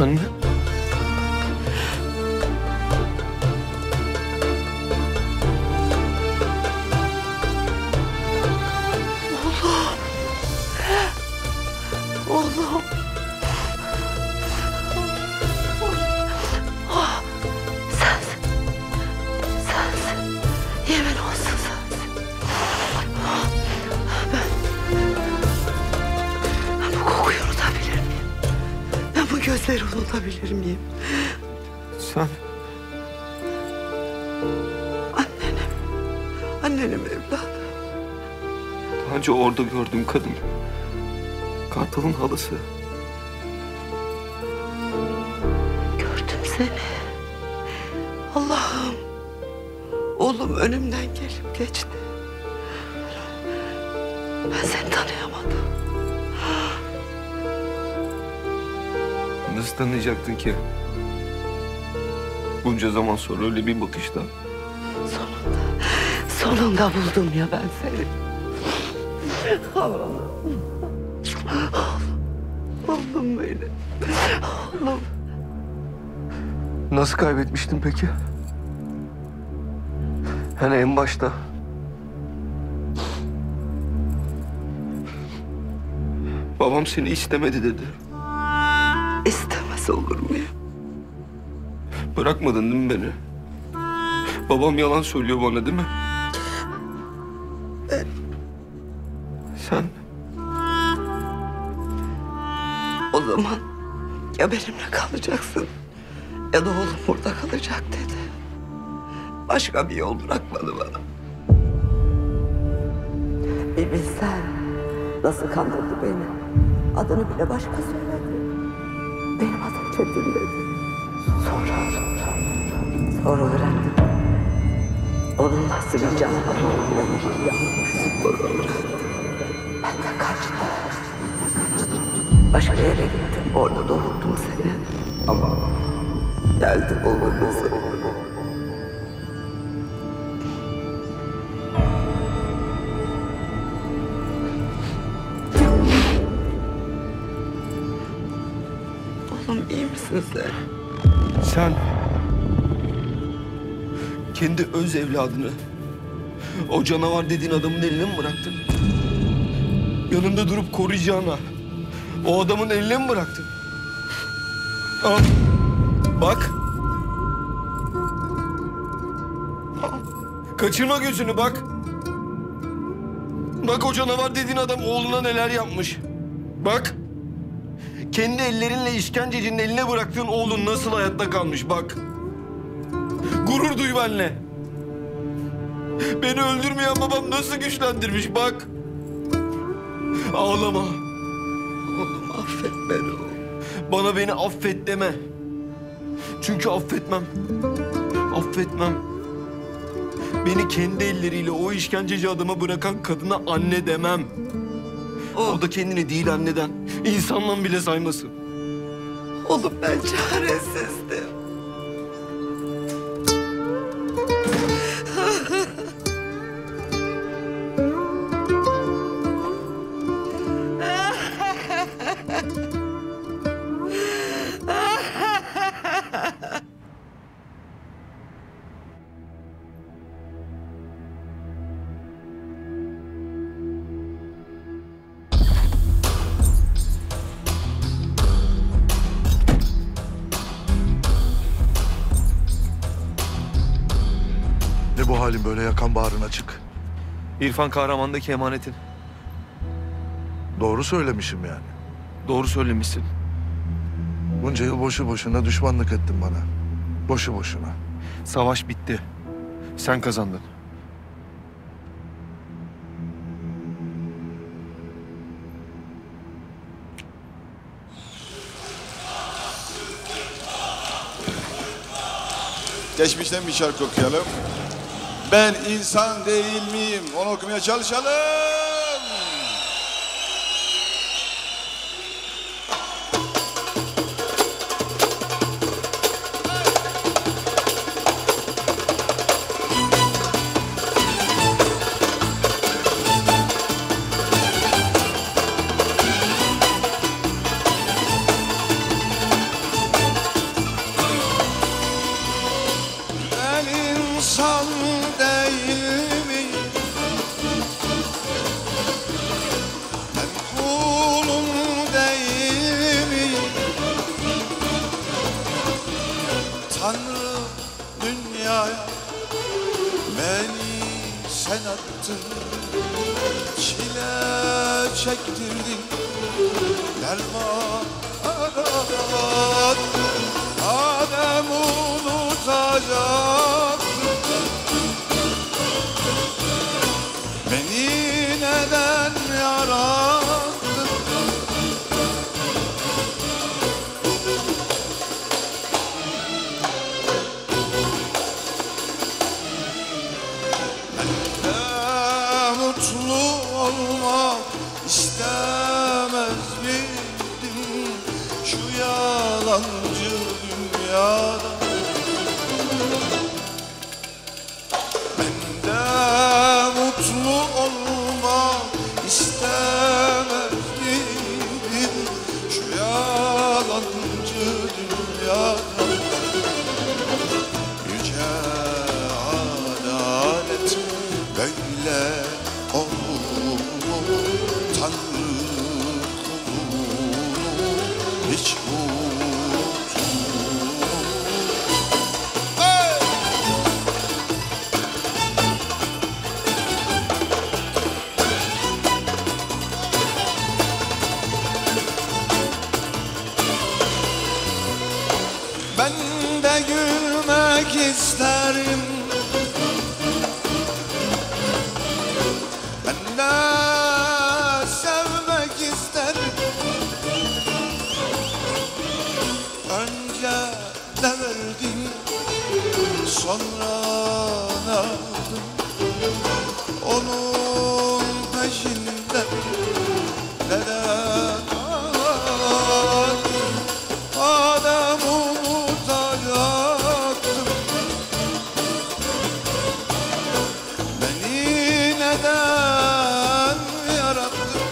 Anne. Oğlum. Oh, sensin. Sensin. Yemin olsun sensin. Ben bu kokuyu unutabilir miyim? Ben bu gözleri unutabilir miyim? Sen... Annenim. Annenim evladım. Daha önce orada gördüm kadın. Kartal'ın halısı. Gördüm seni. Allah'ım. Oğlum önümden gelip geçti. Ben seni tanıyamadım. Nasıl tanıyacaktın ki? Bunca zaman sonra öyle bir bakışta. Sonunda buldum ya ben seni. Allah'ım. Oğlum böyle. Oğlum. Nasıl kaybetmiştin peki? Hani en başta. Babam seni istemedi dedi. İstemez olur mu ya? Bırakmadın değil mi beni? Babam yalan söylüyor bana değil mi? Ben... Sen... O zaman ya benimle kalacaksın ya da oğlum burada kalacak dedi. Başka bir yol bırakmadı bana. Bir bilsen nasıl kandırdı beni. Adını bile başka söyledi. Benim adım Çetin dedi. Sonra öğrendim. Onun nasıl bir canı var. Sonra öğrendim. Ben de kaçtım. Başka yere gittim, orada doğurdum seni. Ama geldim oğlum bize. Oğlum iyi misin sen? Sen... kendi öz evladını... o canavar dediğin adamın eline mi bıraktın? Yanında durup koruyacağına... o adamın eline mi bıraktın? Al. Bak. Al. Kaçırma gözünü bak. Bak o canavar dediğin adam oğluna neler yapmış. Bak. Kendi ellerinle işkencecinin eline bıraktığın oğlun nasıl hayatta kalmış bak. Gurur duy benimle. Beni öldürmeyen babam nasıl güçlendirmiş bak. Ağlama. Affet beni oğlum. Bana beni affet deme. Çünkü affetmem. Affetmem. Beni kendi elleriyle o işkenceci adama bırakan kadına anne demem. O da kendini değil anneden, insandan bile saymasın. Oğlum ben çaresizdim. Böyle yakan bağrına çık. İrfan Kahraman'daki emanetin. Doğru söylemişim yani. Doğru söylemişsin. Bunca yıl boşu boşuna düşmanlık ettin bana. Boşu boşuna. Savaş bitti. Sen kazandın. Geçmişten bir şarkı okuyalım. Ben insan değil miyim? Onu okumaya çalışalım. yaktın, çile çektirdin, derman arattın, Adem unutacaktın. Beni neden yarattın? Ben de mutlu olmak istemez miydim şu yalancı dünyada? Ben de mutlu olmak istemez miydim şu yalancı dünyada? Yüce adalet böyle olur mu? Tanrı kulunu hiç isterim. Ben de sevmek isterim. Önce devirdim, sonra aldım onun peşinden. Neden aldım? Adamı unutacağım. Neden yarattın?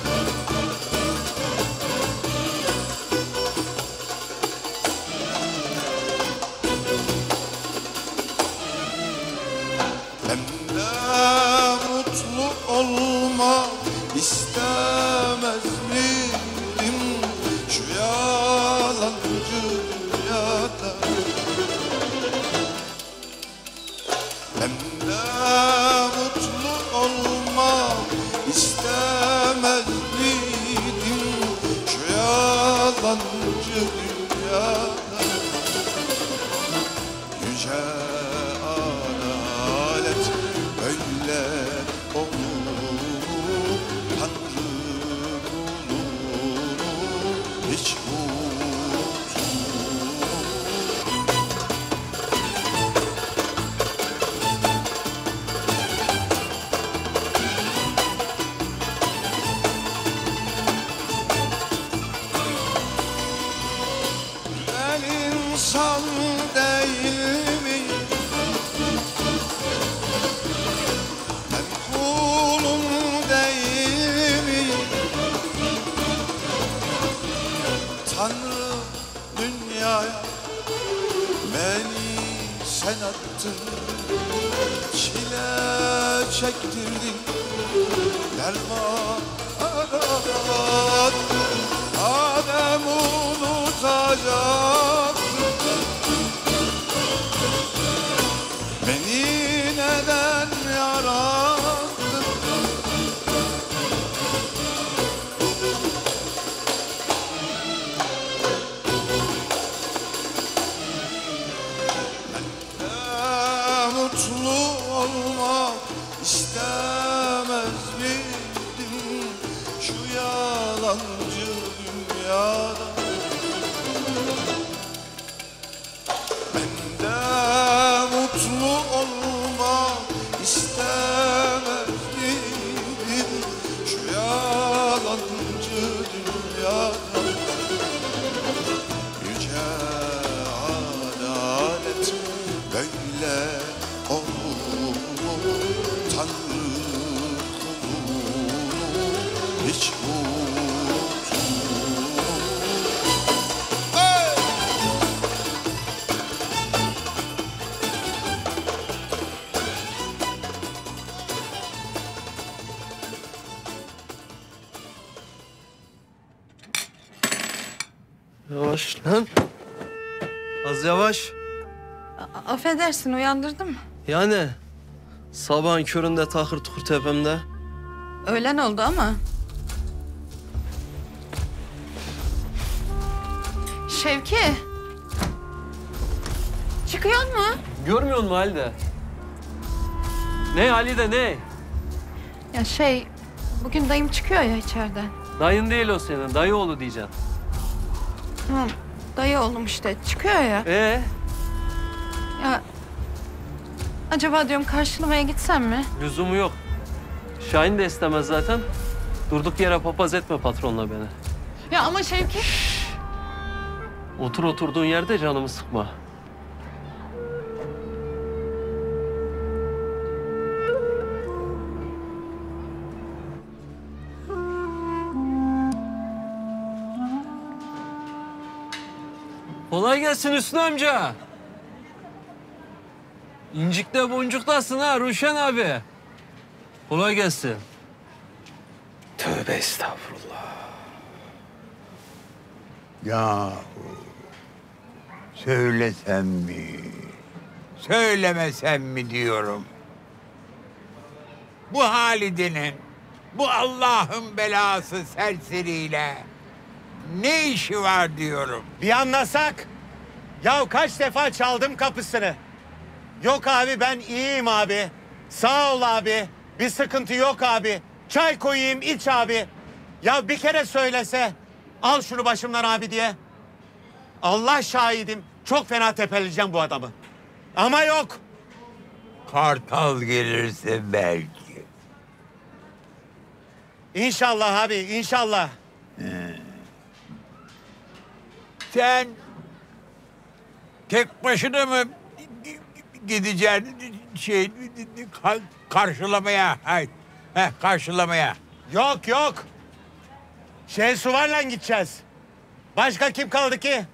Ben de mutlu olmak istemez miydim şu yalancı dünyada? Ben de mutlu olmak istemez miydim şu yalancı dünyada? Yüce adalet böyle olur, Tanrı bulur hiç insan değil mi? Ben kulum değil mi? Tanrı dünyaya beni sen attın, çile çektirdin, derman arattın, Adem unutacaktın. Beni neden yarattın? Ben de mutlu olmak istemez miydim şu yalancı dünyada? Ben de mutlu olmak istemez miydim şu yalancı dünyada? Yüce adalet böyle olur mu? Tanrı kulunu hiç yavaş lan. Az yavaş. Affedersin, uyandırdım. Yani Sabahın köründe takır tukur tepemde. Öğlen oldu ama. Şevki. Çıkıyor mu? Görmüyor mu Halide? Ne Halide ne? Ya bugün dayım çıkıyor ya içeriden. Dayın değil o senin, dayı oğlu diyeceksin. Tamam, dayı oğlum işte çıkıyor ya. Ya acaba diyorum karşılamaya gitsem mi? Lüzumu yok. Şahin de istemez zaten. Durduk yere papaz etme patronla beni. Ya ama Şevki... Şşş. Otur oturduğun yerde canımı sıkma. Kolay gelsin Hüsnü amca. İncikte boncuktasın ha Ruşen abi. Kolay gelsin. Tövbe estağfurullah. Ya söylesem mi, söylemesem mi diyorum. Bu Halide'nin, bu Allah'ın belası serseriyle ne işi var diyorum. Bir anlasak. Ya kaç defa çaldım kapısını. Yok abi ben iyiyim abi. Sağ ol abi. Bir sıkıntı yok abi. Çay koyayım iç abi. Ya bir kere söylese. Al şunu başımdan abi diye. Allah şahidim. Çok fena tepeleyeceğim bu adamı. Ama yok. Kartal gelirse belki. İnşallah abi inşallah. Sen tek başına mı gideceksin karşılamaya? Heh, karşılamaya. Yok yok. Suvarla gideceğiz. Başka kim kaldı ki?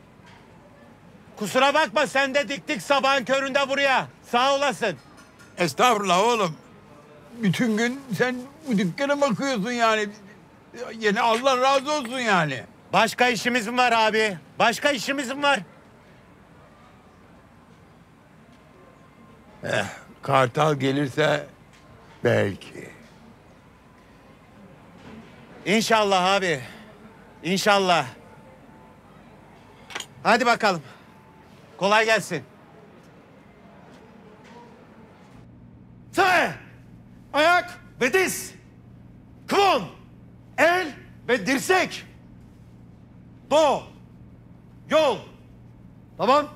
Kusura bakma sen de diktik sabahın köründe buraya. Sağ olasın. Estağfurullah oğlum. Bütün gün sen bu dükkana bakıyorsun yani. Yine Allah razı olsun yani. Başka işimiz mi var abi? Başka işimiz mi var? Kartal gelirse belki. İnşallah abi. İnşallah. Hadi bakalım. Kolay gelsin. T, ayak ve diz. Klon, el ve dirsek. Do, yol. Tamam.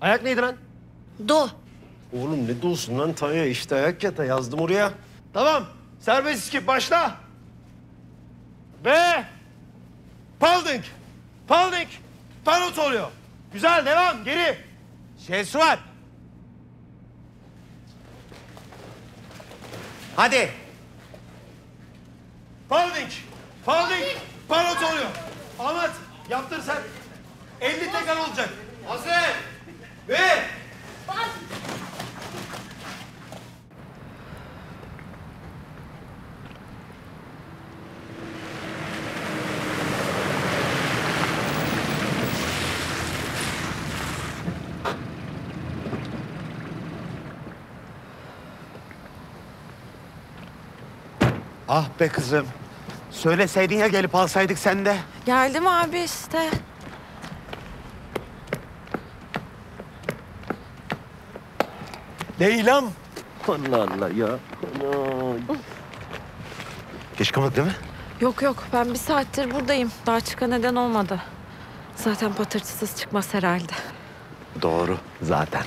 Ayak neydi lan? Do. Oğlum ne dosun lan Tanya? İşte ayak yata yazdım oraya. Tamam. Serbest skip başla. Ve Palding. Palding. Panot oluyor. Güzel devam. Geri. Şesuat. Hadi. Palding. Palding. Panot oluyor. Ahmet yaptır sen. 50 tekrar olacak. Hazır. Ve bas. Ah be kızım. Söyleseydin ya gelip alsaydık sen de. Geldim abi işte. Leyla'm. Allah Allah ya. Geç kalmadık değil mi? Yok yok ben bir saattir buradayım. Daha çıkan neden olmadı. Zaten patırtısız çıkmaz herhalde. Doğru zaten.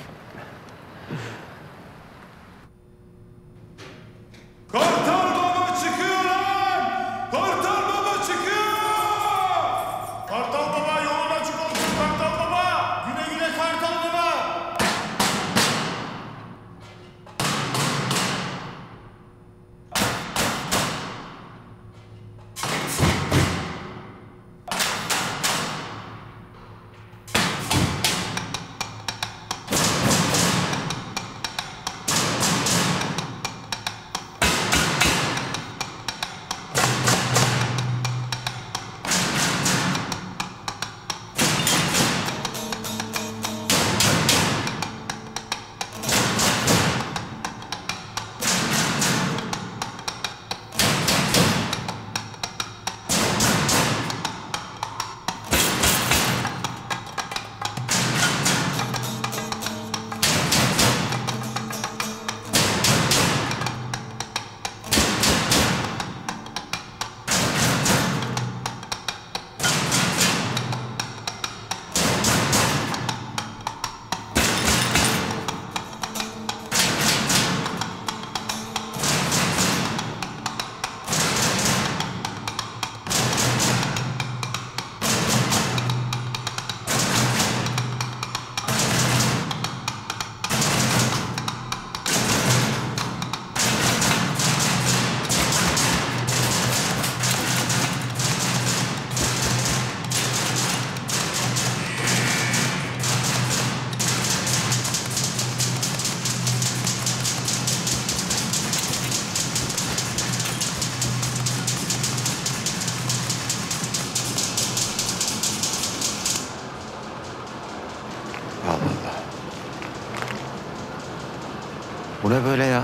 Bu ne böyle ya?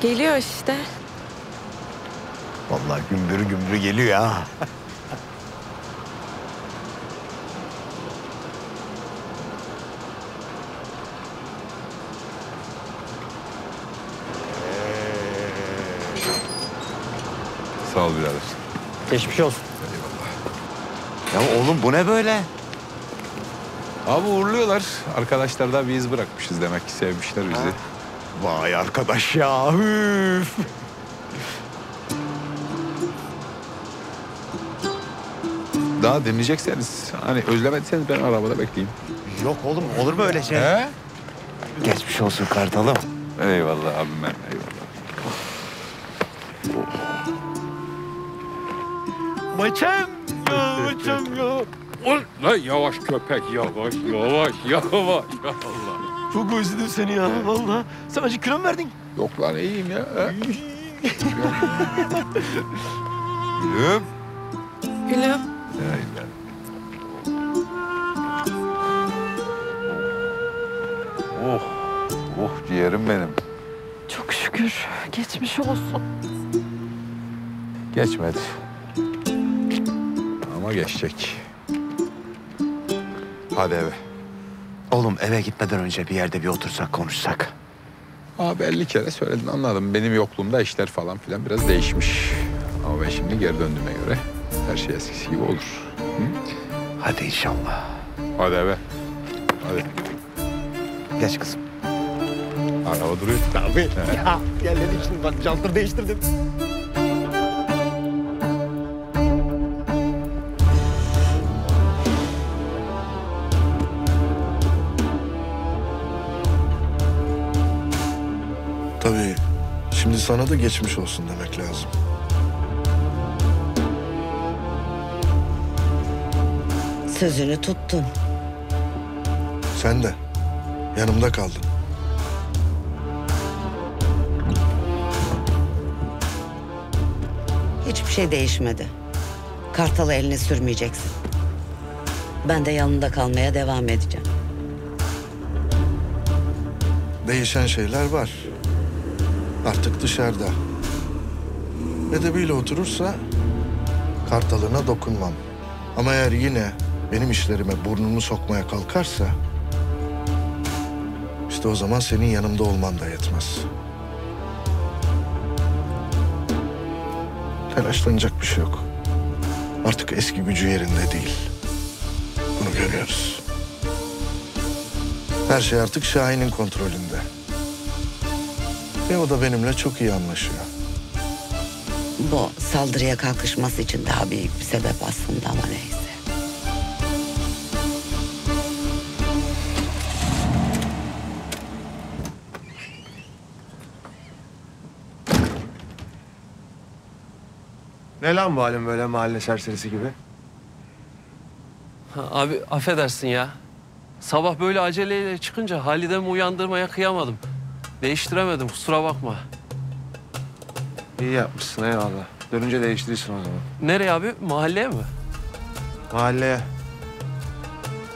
Geliyor işte. Vallahi gümbürü gümbürü geliyor ya. Sağ ol birader. Geçmiş olsun. Eyvallah. Ya oğlum bu ne böyle? Abi uğurluyorlar. Arkadaşlar da bir iz bırakmışız demek ki. Sevmişler bizi. Ha. Vay arkadaş ya. Üf. Daha dinleyecekseniz, hani özlemediyseniz ben arabada bekleyeyim. Yok oğlum, olur mu öyle şey? He? Geçmiş olsun Kartalım. Eyvallah abim ben, eyvallah. Maçam ya, maçam ya. Lan yavaş köpek, yavaş, yavaş, yavaş. Allah. Çok özledim seni ya, vallahi. Sen acı kilo mu verdin? Yok lan, iyiyim ya. Gülüm. Gülüm. Aynen. Oh, oh ciğerim benim. Çok şükür, geçmiş olsun. Geçmedi. Ama geçecek. Hadi eve. Oğlum eve gitmeden önce bir yerde bir otursak konuşsak. Aa, belli kere söyledin, anladım. Benim yokluğumda işler falan filan biraz değişmiş. Ama ben şimdi geri döndüğüme göre her şey eskisi gibi olur. Hı? Hadi inşallah. Hadi eve. Hadi. Geç kızım. Araba duruyor. Tabii. Ya yerleri şimdi bak cantır değiştirdim. Tabii. Şimdi sana da geçmiş olsun demek lazım. Sözünü tuttun. Sen de yanımda kaldın. Hiçbir şey değişmedi. Kartal'a elini sürmeyeceksin. Ben de yanında kalmaya devam edeceğim. Değişen şeyler var. Artık dışarıda. Edebiyle oturursa Kartal'ına dokunmam. Ama eğer yine benim işlerime burnunu sokmaya kalkarsa, işte o zaman senin yanımda olman da yetmez. Telaşlanacak bir şey yok. Artık eski gücü yerinde değil. Bunu görüyoruz. Her şey artık Şahin'in kontrolünde. Ve o da benimle çok iyi anlaşıyor. Bu saldırıya kalkışması için daha büyük bir sebep aslında ama neyse. Ne lan bu halin böyle mahalle serserisi gibi? Ha, abi affedersin ya. Sabah böyle aceleyle çıkınca Halide'mi uyandırmaya kıyamadım. Değiştiremedim, kusura bakma. İyi yapmışsın, eyvallah. Dönünce değiştirirsin o zaman. Nereye abi? Mahalleye mi? Mahalleye.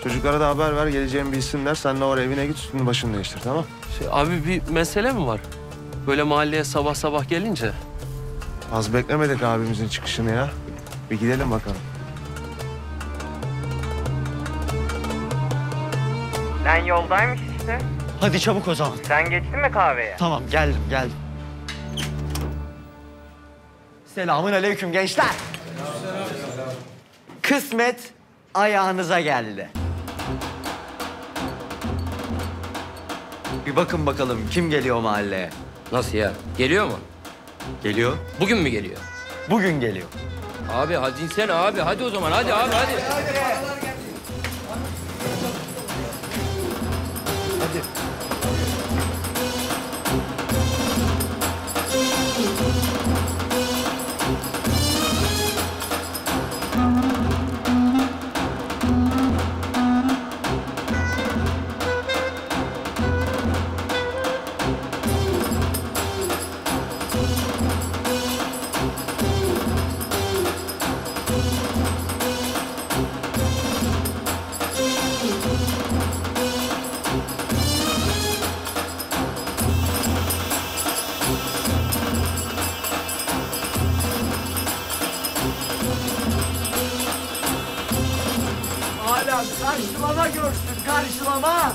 Çocuklara da haber ver, geleceğimi bilsinler. Sen de oraya evine git, üstünü başını değiştir, tamam? Şey, abi bir mesele mi var? Böyle mahalleye sabah sabah gelince. Az beklemedik abimizin çıkışını ya. Bir gidelim bakalım. Ben yoldaymış işte. Hadi çabuk o zaman. Sen geçtin mi kahveye? Tamam, geldim, geldim. Selamünaleyküm gençler. Selam. Kısmet ayağınıza geldi. Bir bakın bakalım kim geliyor mahalleye. Nasıl ya? Geliyor mu? Geliyor. Bugün mü geliyor? Bugün geliyor. Abi hadi insene abi. Hadi o zaman. Hadi abi hadi. Hadi. Hala karşılama görsün, karşılama!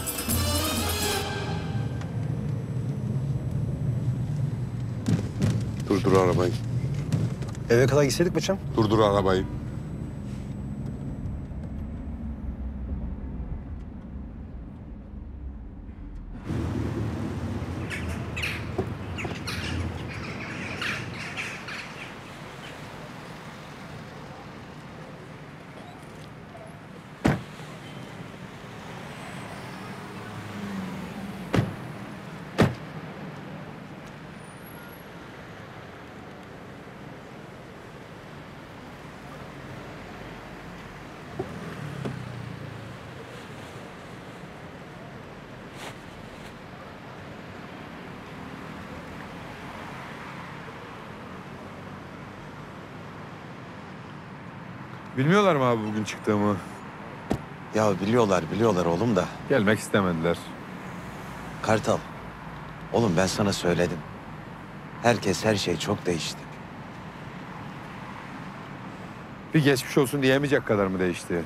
Durdur arabayı. Eve kadar gitseydik paşam. Durdur arabayı. Bilmiyorlar mı abi bugün çıktığımı? Ya biliyorlar oğlum da. Gelmek istemediler. Kartal, oğlum ben sana söyledim. Her şey çok değişti. Bir geçmiş olsun diyemeyecek kadar mı değişti?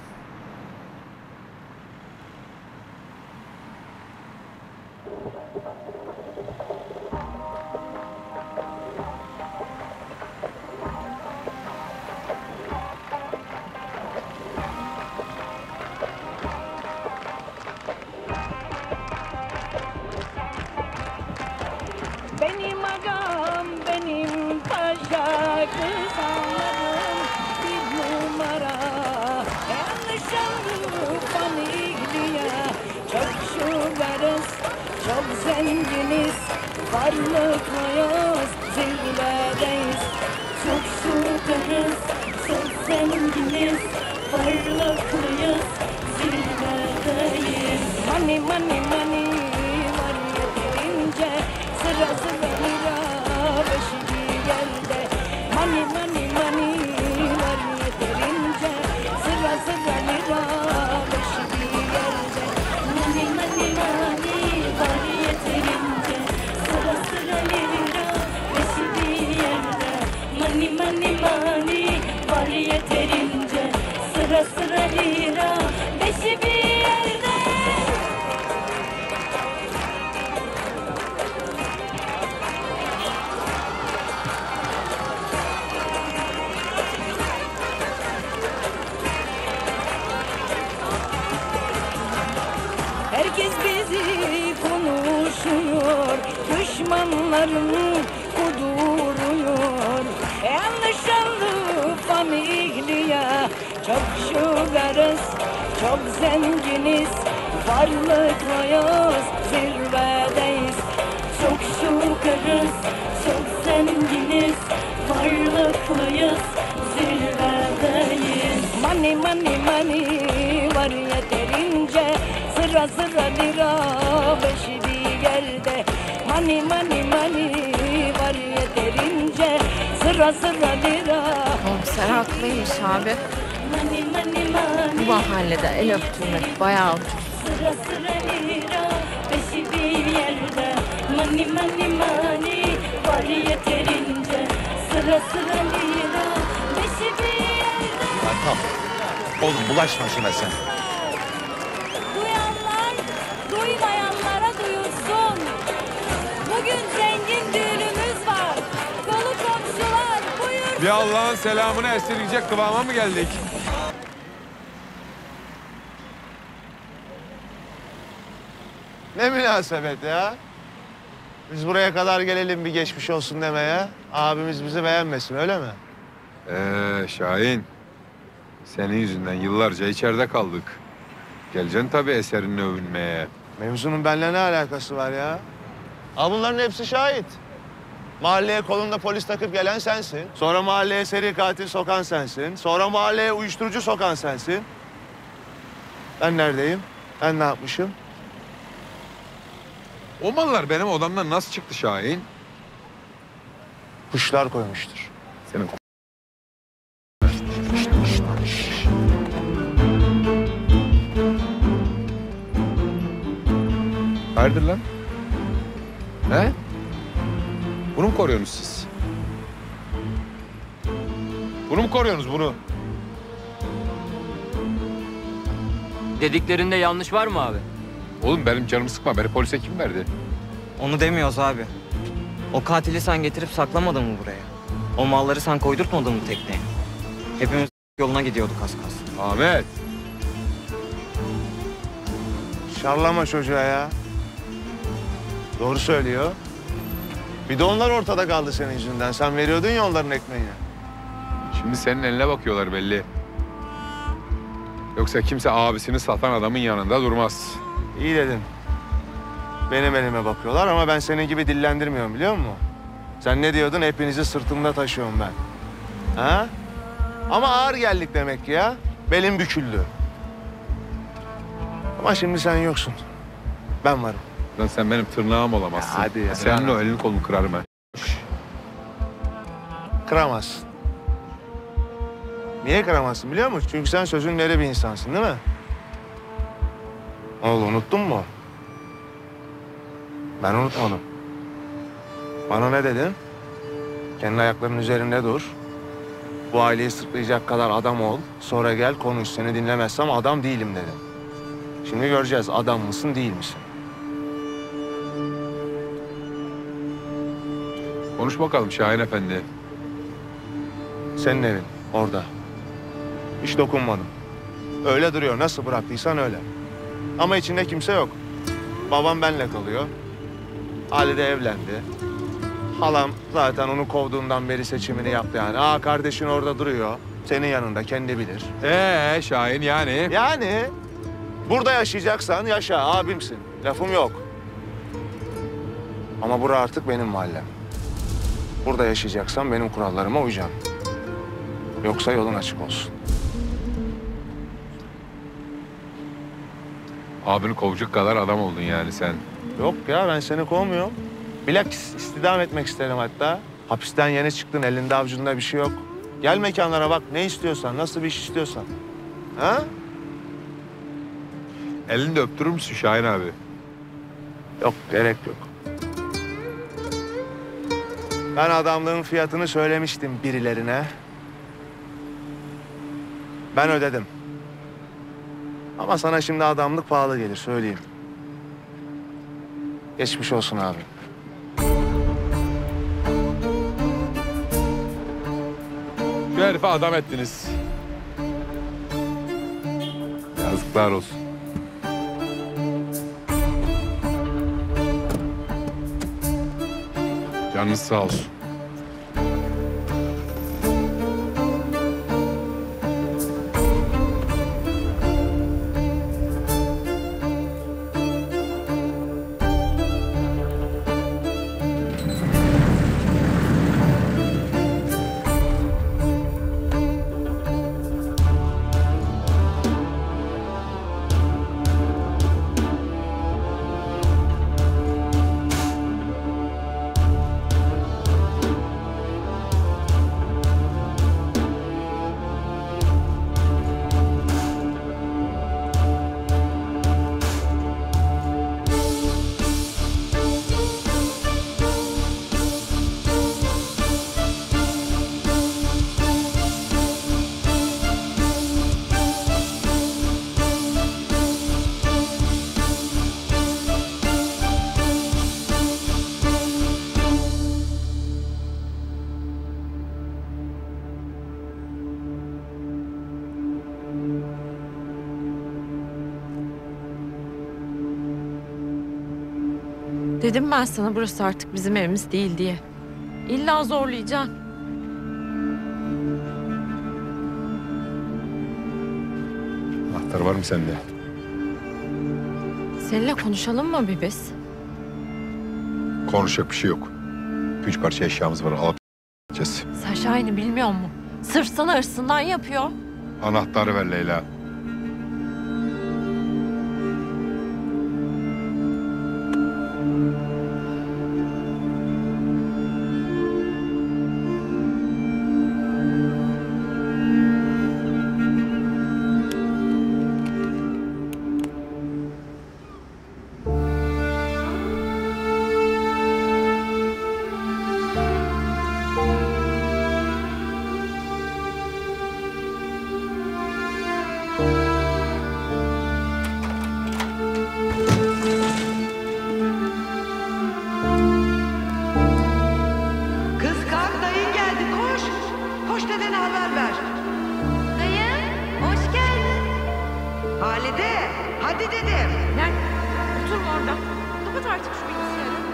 Sebep ya. Biz buraya kadar gelelim bir geçmiş olsun demeye. Abimiz bizi beğenmesin öyle mi? Şahin. Senin yüzünden yıllarca içeride kaldık. Geleceksin tabii eserini övünmeye. Mevzunun benimle ne alakası var ya? Aa, bunların hepsi şahit. Mahalleye kolunda polis takıp gelen sensin. Sonra mahalleye seri katil sokan sensin. Sonra mahalleye uyuşturucu sokan sensin. Ben neredeyim? Ben ne yapmışım? O mallar benim odamdan nasıl çıktı Şahin? Kuşlar koymuştur. Senin hayırdır lan? He? Bunu mu koruyorsunuz siz? Bunu mu koruyorsunuz bunu? Dediklerinde yanlış var mı abi? Oğlum benim canımı sıkma. Beni polise kim verdi? Onu demiyoruz abi. O katili sen getirip saklamadın mı buraya? O malları sen koydurtmadın mı tekneye? Hepimiz yoluna gidiyorduk az kalsın. Ahmet! Şarlama çocuğa ya. Doğru söylüyor. Bir de onlar ortada kaldı senin yüzünden. Sen veriyordun ya onların ekmeğini. Şimdi senin eline bakıyorlar belli. Yoksa kimse abisini satan adamın yanında durmaz. İyi dedin. Benim elime bakıyorlar ama ben senin gibi dillendirmiyorum biliyor musun? Sen ne diyordun? Hepinizi sırtımda taşıyorum ben. Ha? Ama ağır geldik demek ki ya. Belim büküldü. Ama şimdi sen yoksun. Ben varım. Lan sen benim tırnağım olamazsın. Ya hadi ya. Senin o elini kolunu kırarım ben. Kıramazsın. Niye kıramazsın biliyor musun? Çünkü sen sözün veri bir insansın değil mi? Oğlum unuttun mu? Ben unutmadım. Bana ne dedin? Kendi ayaklarının üzerinde dur. Bu aileyi sırtlayacak kadar adam ol. Sonra gel konuş. Seni dinlemezsem adam değilim dedim. Şimdi göreceğiz adam mısın değil misin? Konuş bakalım Şahin Efendi. Senin evin orada. Hiç dokunmadım. Öyle duruyor. Nasıl bıraktıysan öyle. Ama içinde kimse yok. Babam benle kalıyor. Halide evlendi. Halam zaten onu kovduğundan beri seçimini yaptı yani. Aa kardeşin orada duruyor. Senin yanında kendi bilir. Şahin yani? Yani burada yaşayacaksan yaşa abimsin. Lafım yok. Ama bura artık benim mahallem. Burada yaşayacaksan benim kurallarıma uyacaksın. Yoksa yolun açık olsun. Abini kovacak kadar adam oldun yani sen. Yok ya ben seni kovmuyorum. Bilakis istidam etmek isterim hatta. Hapisten yeni çıktın, elinde avucunda bir şey yok. Gel mekanlara bak, ne istiyorsan, nasıl bir iş istiyorsan. Ha? Elini de öptürür müsün Şahin abi? Yok, gerek yok. Ben adamlığın fiyatını söylemiştim birilerine. Ben ödedim. Ama sana şimdi adamlık pahalı gelir, söyleyeyim. Geçmiş olsun abi. Şu herife adam ettiniz. Yazıklar olsun. Canınız sağ olsun. Dedim ben sana burası artık bizim evimiz değil diye. İlla zorlayacaksın. Anahtar var mı sende? Seninle konuşalım mı bir biz? Konuşacak bir şey yok. 3 parça eşyamız var, alıp gideceğiz. Sen Şahin'i bilmiyor musun? Sırf sana hırsından yapıyor. Anahtarı ver Leyla. Halide, hadi dedim. Lan, oturma orada. Kapat artık şu bilgisayarı.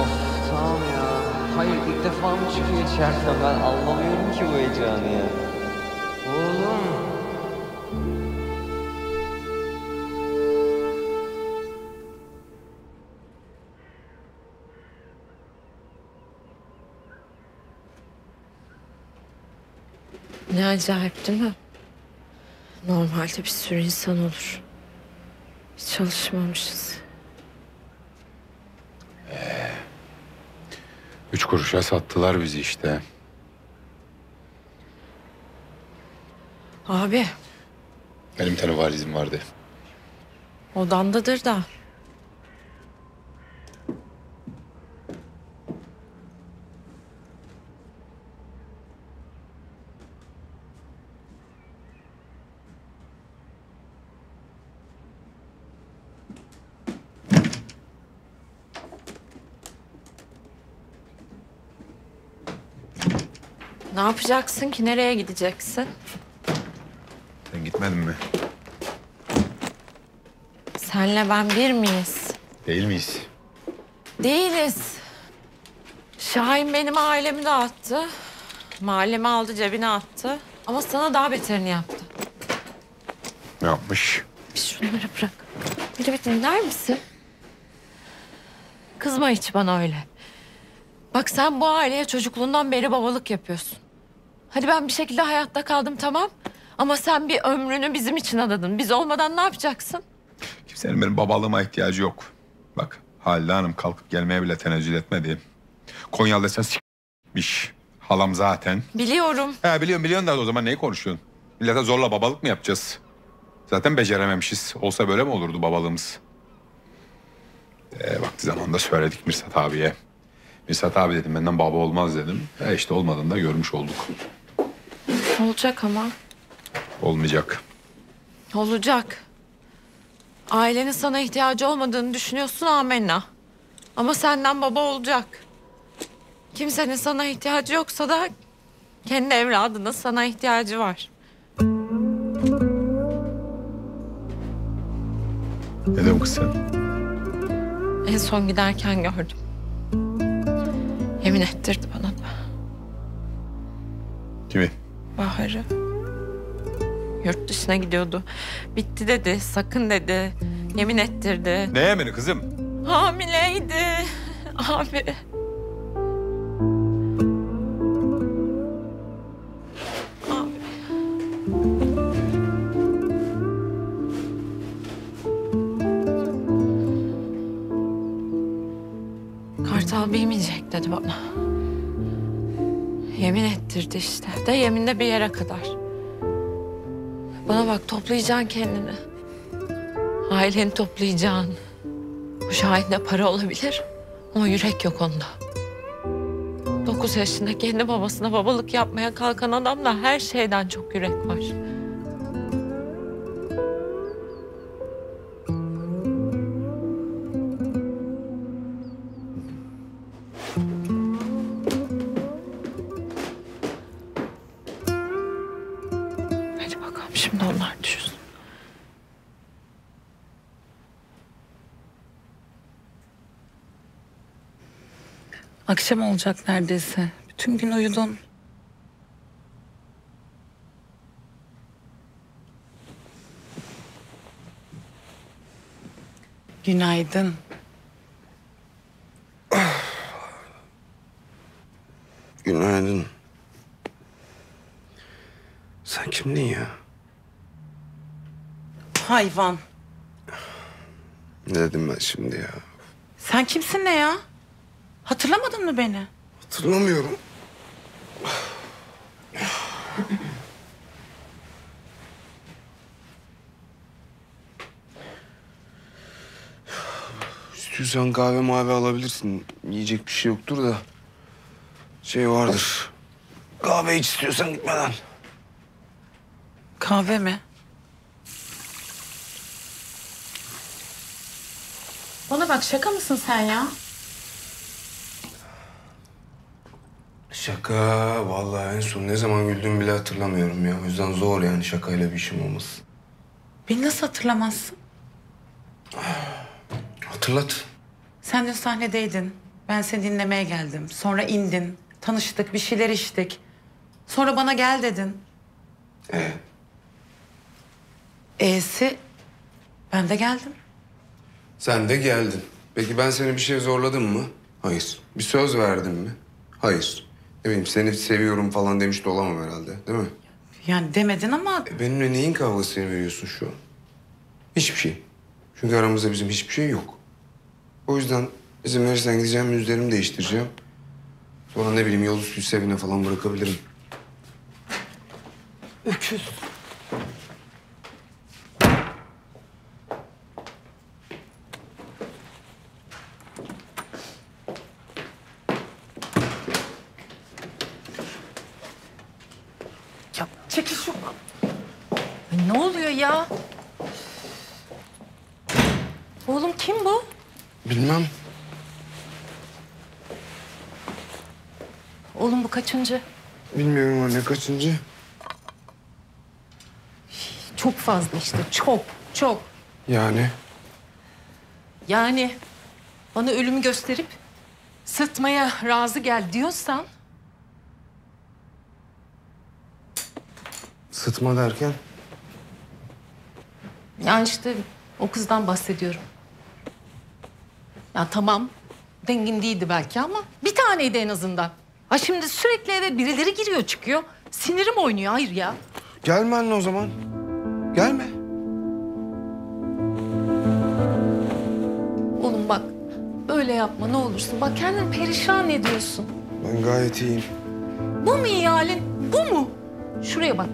Of, tamam ya. Hayır, ilk defa mı çıkıyor içeriden? Ben anlamıyorum ki bu heyecanı ya. Oğlum. Ne acayip değil mi? Normalde bir sürü insan olur. Hiç çalışmamışız. 3 kuruşa sattılar bizi işte. Abi. Benim bir tane valizim vardı. Odandadır da. Ne yapacaksın ki? Nereye gideceksin? Sen gitmedin mi? Senle ben bir miyiz? Değil miyiz? Değiliz. Şahin benim ailemi dağıttı. Mahallemi aldı, cebine attı. Ama sana daha beterini yaptı. Ne yapmış? Bir şunları bırak. Biri bir dinler misin? Kızma hiç bana öyle. Bak sen bu aileye çocukluğundan beri babalık yapıyorsun. Hadi ben bir şekilde hayatta kaldım tamam. Ama sen bir ömrünü bizim için adadın. Biz olmadan ne yapacaksın? Kimsenin benim babalığıma ihtiyacı yok. Bak Halide Hanım kalkıp gelmeye bile tenezzül etmedi. Konyalı desen s***miş. Halam zaten. Biliyorum. He biliyorum da o zaman neyi konuşuyorsun? Millete zorla babalık mı yapacağız? Zaten becerememişiz. Olsa böyle mi olurdu babalığımız? Vakti zamanında söyledik Mirsad abiye. Mirsad abi dedim, benden baba olmaz dedim. İşte olmadığını da görmüş olduk. Olacak ama. Olmayacak. Olacak. Ailenin sana ihtiyacı olmadığını düşünüyorsun, amenna. Ama senden baba olacak. Kimsenin sana ihtiyacı yoksa da kendi evladının sana ihtiyacı var. Ne demek sen? En son giderken gördüm. Yemin ettirdi bana da. Kimi? Bahar'ı. Yurt dışına gidiyordu. Bitti dedi, sakın dedi. Yemin ettirdi. Ne yemini kızım? Hamileydi. Abi. Abi. Kartal bilmeyecek dedi bana. Yemin ettirdi işte. De yeminde bir yere kadar. Bana bak, toplayacaksın kendini. Aileni toplayacaksın. Bu Şahin'de para olabilir ama yürek yok onda. 9 yaşında kendi babasına babalık yapmaya kalkan adamla her şeyden çok yürek var. Akşam olacak neredeyse. Bütün gün uyudun. Günaydın. Günaydın. Sen kimdin ya? Hayvan. Ne dedim ben şimdi ya? Sen kimsin ne ya? Hatırlamadın mı beni? Hatırlamıyorum. İstiyorsan kahve mavi alabilirsin. Yiyecek bir şey yoktur da. Şey vardır. Kahve iç istiyorsan gitmeden. Kahve mi? Bana bak, şaka mısın sen ya? Şaka, vallahi en son ne zaman güldüğümü bile hatırlamıyorum ya. O yüzden zor yani şakayla bir işim olması. Beni nasıl hatırlamazsın? Hatırlat. Sen dün sahnedeydin. Ben seni dinlemeye geldim. Sonra indin. Tanıştık, bir şeyler içtik. Sonra bana gel dedin. E'si ben de geldim. Sen de geldin. Peki ben seni bir şey zorladım mı? Hayır. Bir söz verdim mi? Hayır. Ne bileyim, seni seviyorum falan demiş de olamam herhalde, değil mi? Yani demedin ama... benimle neyin kavgasını veriyorsun şu an? Hiçbir şey. Çünkü aramızda bizim hiçbir şey yok. O yüzden izin verirsen gideceğim, yüzlerimi değiştireceğim. Sonra ne bileyim yol üstü sevine falan bırakabilirim. Öküz. Ya çekil şu. Ne oluyor ya? Oğlum kim bu? Bilmem. Oğlum bu kaçıncı? Bilmiyorum anne, kaçıncı? Çok fazla işte, çok. Yani? Yani bana ölümü gösterip sıtmaya razı gel diyorsan... Sıtma derken? Yani işte o kızdan bahsediyorum. Ya tamam, dengin değildi belki ama bir taneydi en azından. Ha şimdi sürekli eve birileri giriyor çıkıyor. Sinirim oynuyor, hayır ya. Gelme anne o zaman. Gelme. Oğlum bak, böyle yapma ne olursun. Bak kendini perişan ediyorsun. Ben gayet iyiyim. Bu mu iyi halin? Bu mu? Şuraya bak.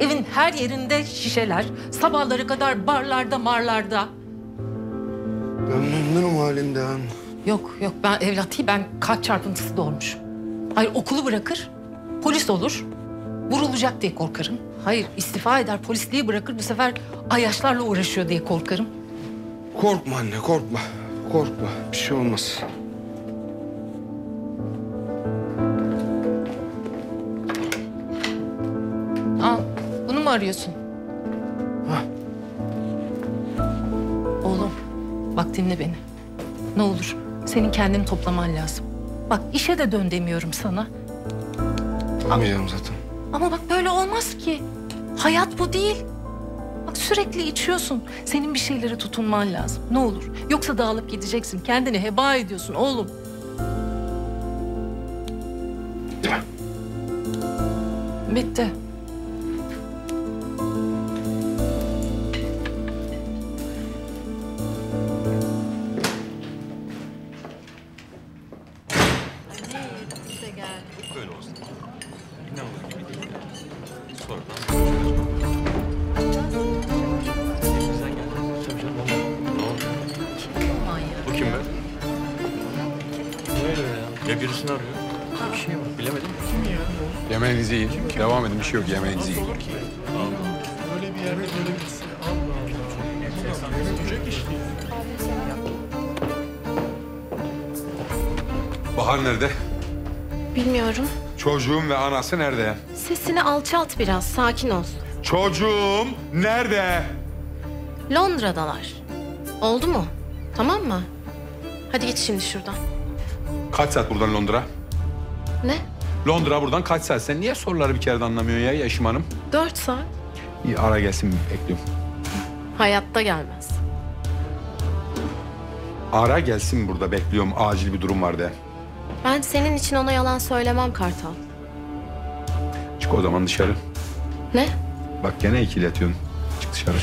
Evin her yerinde şişeler. Sabahlara kadar barlarda, marlarda. Ben memnunum halimden. Yok ben evlat değil, ben kalp çarpıntısı doğurmuşum. Hayır okulu bırakır, polis olur. Vurulacak diye korkarım. Hayır istifa eder, polisliği bırakır, bu sefer ayyaşlarla uğraşıyor diye korkarım. Korkma anne, korkma. Bir şey olmaz. Al, bunu mu arıyorsun? Hah. Oğlum, bak dinle beni. Ne olur, senin kendini toplaman lazım. Bak işe de dön demiyorum sana. Olmayacağım zaten. Ama bak böyle olmaz ki. Hayat bu değil. Bak sürekli içiyorsun. Senin bir şeylere tutunman lazım. Ne olur. Yoksa dağılıp gideceksin. Kendini heba ediyorsun oğlum. Bitti. Devam edin, bir şey yok. Yemeğinizi yiyin. Böyle bir yerde göremezsin. Bahar nerede? Bilmiyorum. Çocuğum ve anası nerede? Sesini alçalt biraz, sakin ol. Çocuğum nerede? Londra'dalar. Oldu mu? Tamam mı? Hadi git şimdi şuradan. Kaç saat buradan Londra? Ne? Londra buradan kaç saat? Sen niye soruları bir kere de anlamıyorsun ya Yeşim Hanım? 4 saat. İyi, ara gelsin bekliyorum. Hayatta gelmez. Ara gelsin burada bekliyorum, acil bir durum var de. Ben senin için ona yalan söylemem Kartal. Çık o zaman dışarı. Ne? Bak gene ikiletiyorsun. Çık dışarı.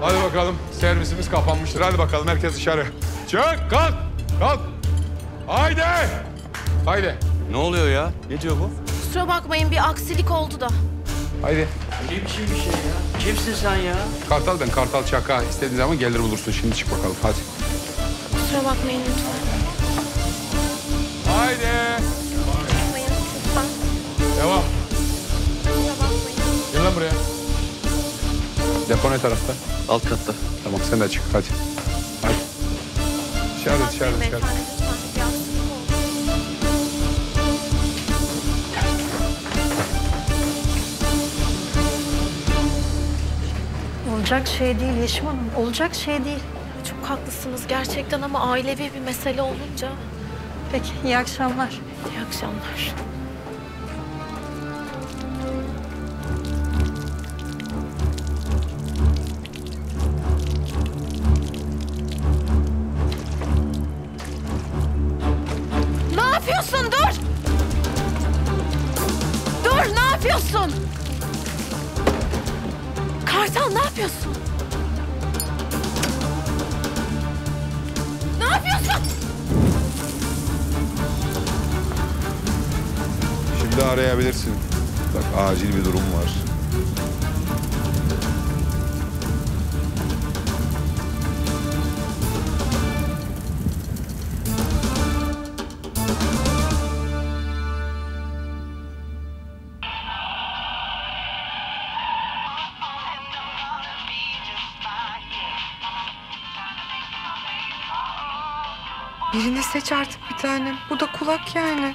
Hadi bakalım, servisimiz kapanmıştır. Hadi bakalım, herkes dışarı. Çık, kalk. Haydi. Ne oluyor ya? Ne diyor bu? Kusura bakmayın, bir aksilik oldu da. Haydi. Ne biçim bir şey ya? Kimsin sen ya? Kartal ben, Kartal Çaka. İstediğin zaman gelir bulursun. Şimdi çık bakalım, hadi. Kusura bakmayın lütfen. Haydi. Bakmayın lütfen. Devam. Kusura bakmayın. Gel lan buraya. Depo ne tarafta? Alt katta. Tamam, sen de çık. Hadi. Dışarıda. Olacak şey değil Yeşim Hanım, olacak şey değil. Çok haklısınız gerçekten ama ailevi bir mesele olunca. Peki, iyi akşamlar. İyi akşamlar. Ne yapıyorsun? Dur! Dur, ne yapıyorsun? Kartal, ne yapıyorsun? Ne yapıyorsun? Şimdi arayabilirsin. Bak, acil bir durum var. Birini seç artık bir tanem. Bu da kulak yani.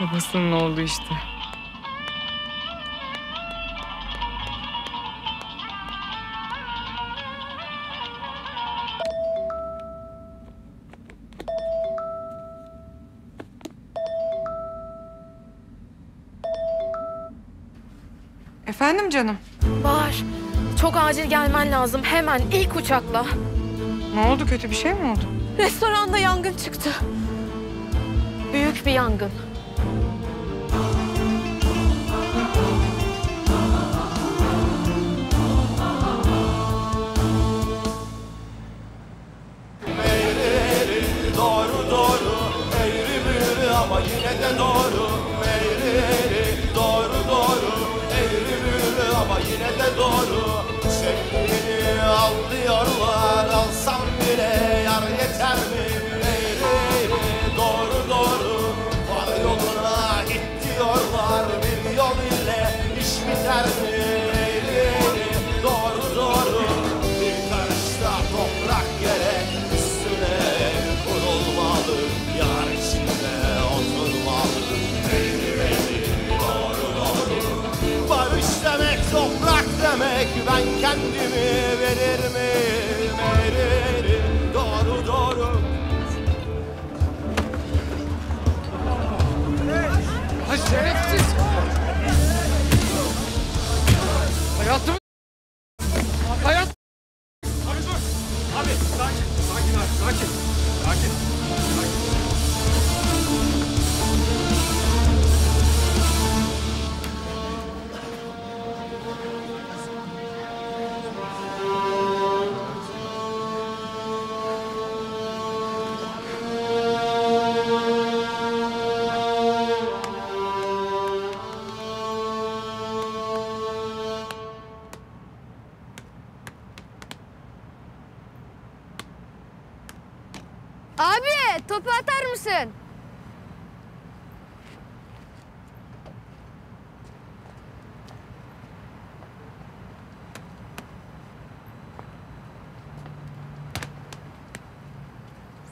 Babasının oldu işte. Efendim canım? Bahar, çok acil gelmen lazım. Hemen, ilk uçakla. Ne oldu? Kötü bir şey mi oldu? Restoranda yangın çıktı. Büyük bir yangın.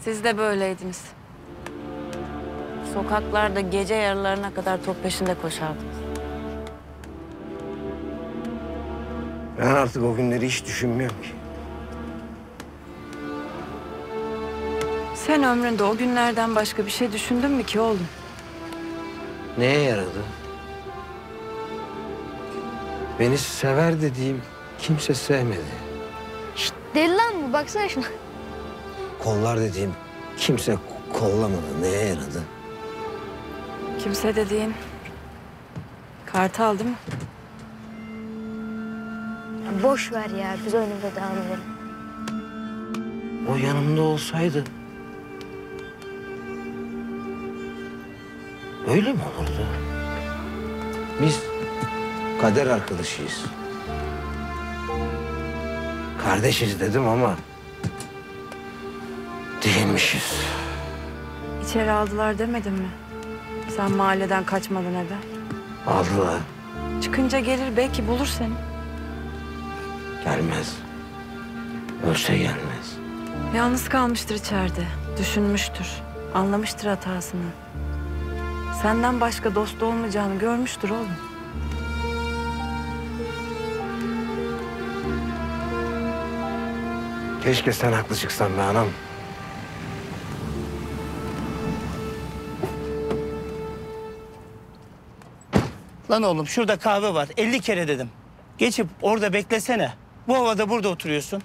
Siz de böyleydiniz. Sokaklarda gece yarılarına kadar top peşinde koşardınız. Ben artık o günleri hiç düşünmüyorum ki. Sen ömründe o günlerden başka bir şey düşündün mü ki oğlum? Neye yaradı? Beni sever dediğim kimse sevmedi. Şşt, deli lan bu, baksana şuna. Kollar dediğim kimse kollamadı. Neye yaradı? Kimse dediğin Kartal değil mi? Ya boş ver ya. Biz önümüze devam edelim. O yanımda olsaydı öyle mi olurdu? Biz kader arkadaşıyız. Kardeşiz dedim ama değilmişiz. İçeri aldılar demedin mi? Sen mahalleden kaçmadın neden? Aldılar. Çıkınca gelir belki bulur seni. Gelmez. Ölse gelmez. Yalnız kalmıştır içeride. Düşünmüştür. Anlamıştır hatasını. Senden başka dost olmayacağını görmüştür oğlum. Keşke sen haklı çıksan be anam. Lan oğlum şurada kahve var. 50 kere dedim. Geçip orada beklesene. Bu havada burada oturuyorsun.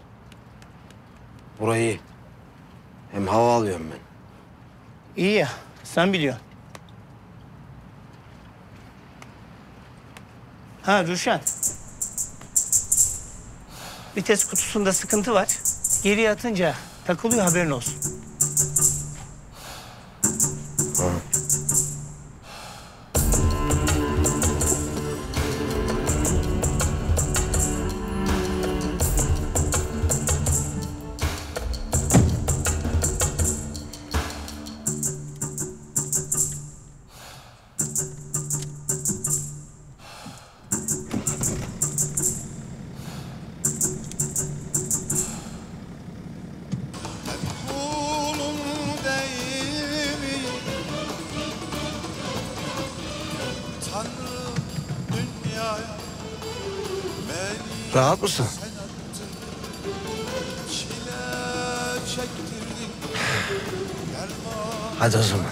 Burayı. Hem hava alıyorum ben. İyi ya. Sen biliyorsun. Ha Ruşen. Vites kutusunda sıkıntı var. Geriye atınca takılıyor, haberin olsun. Ha. Rahat mısın? Hadi o zaman.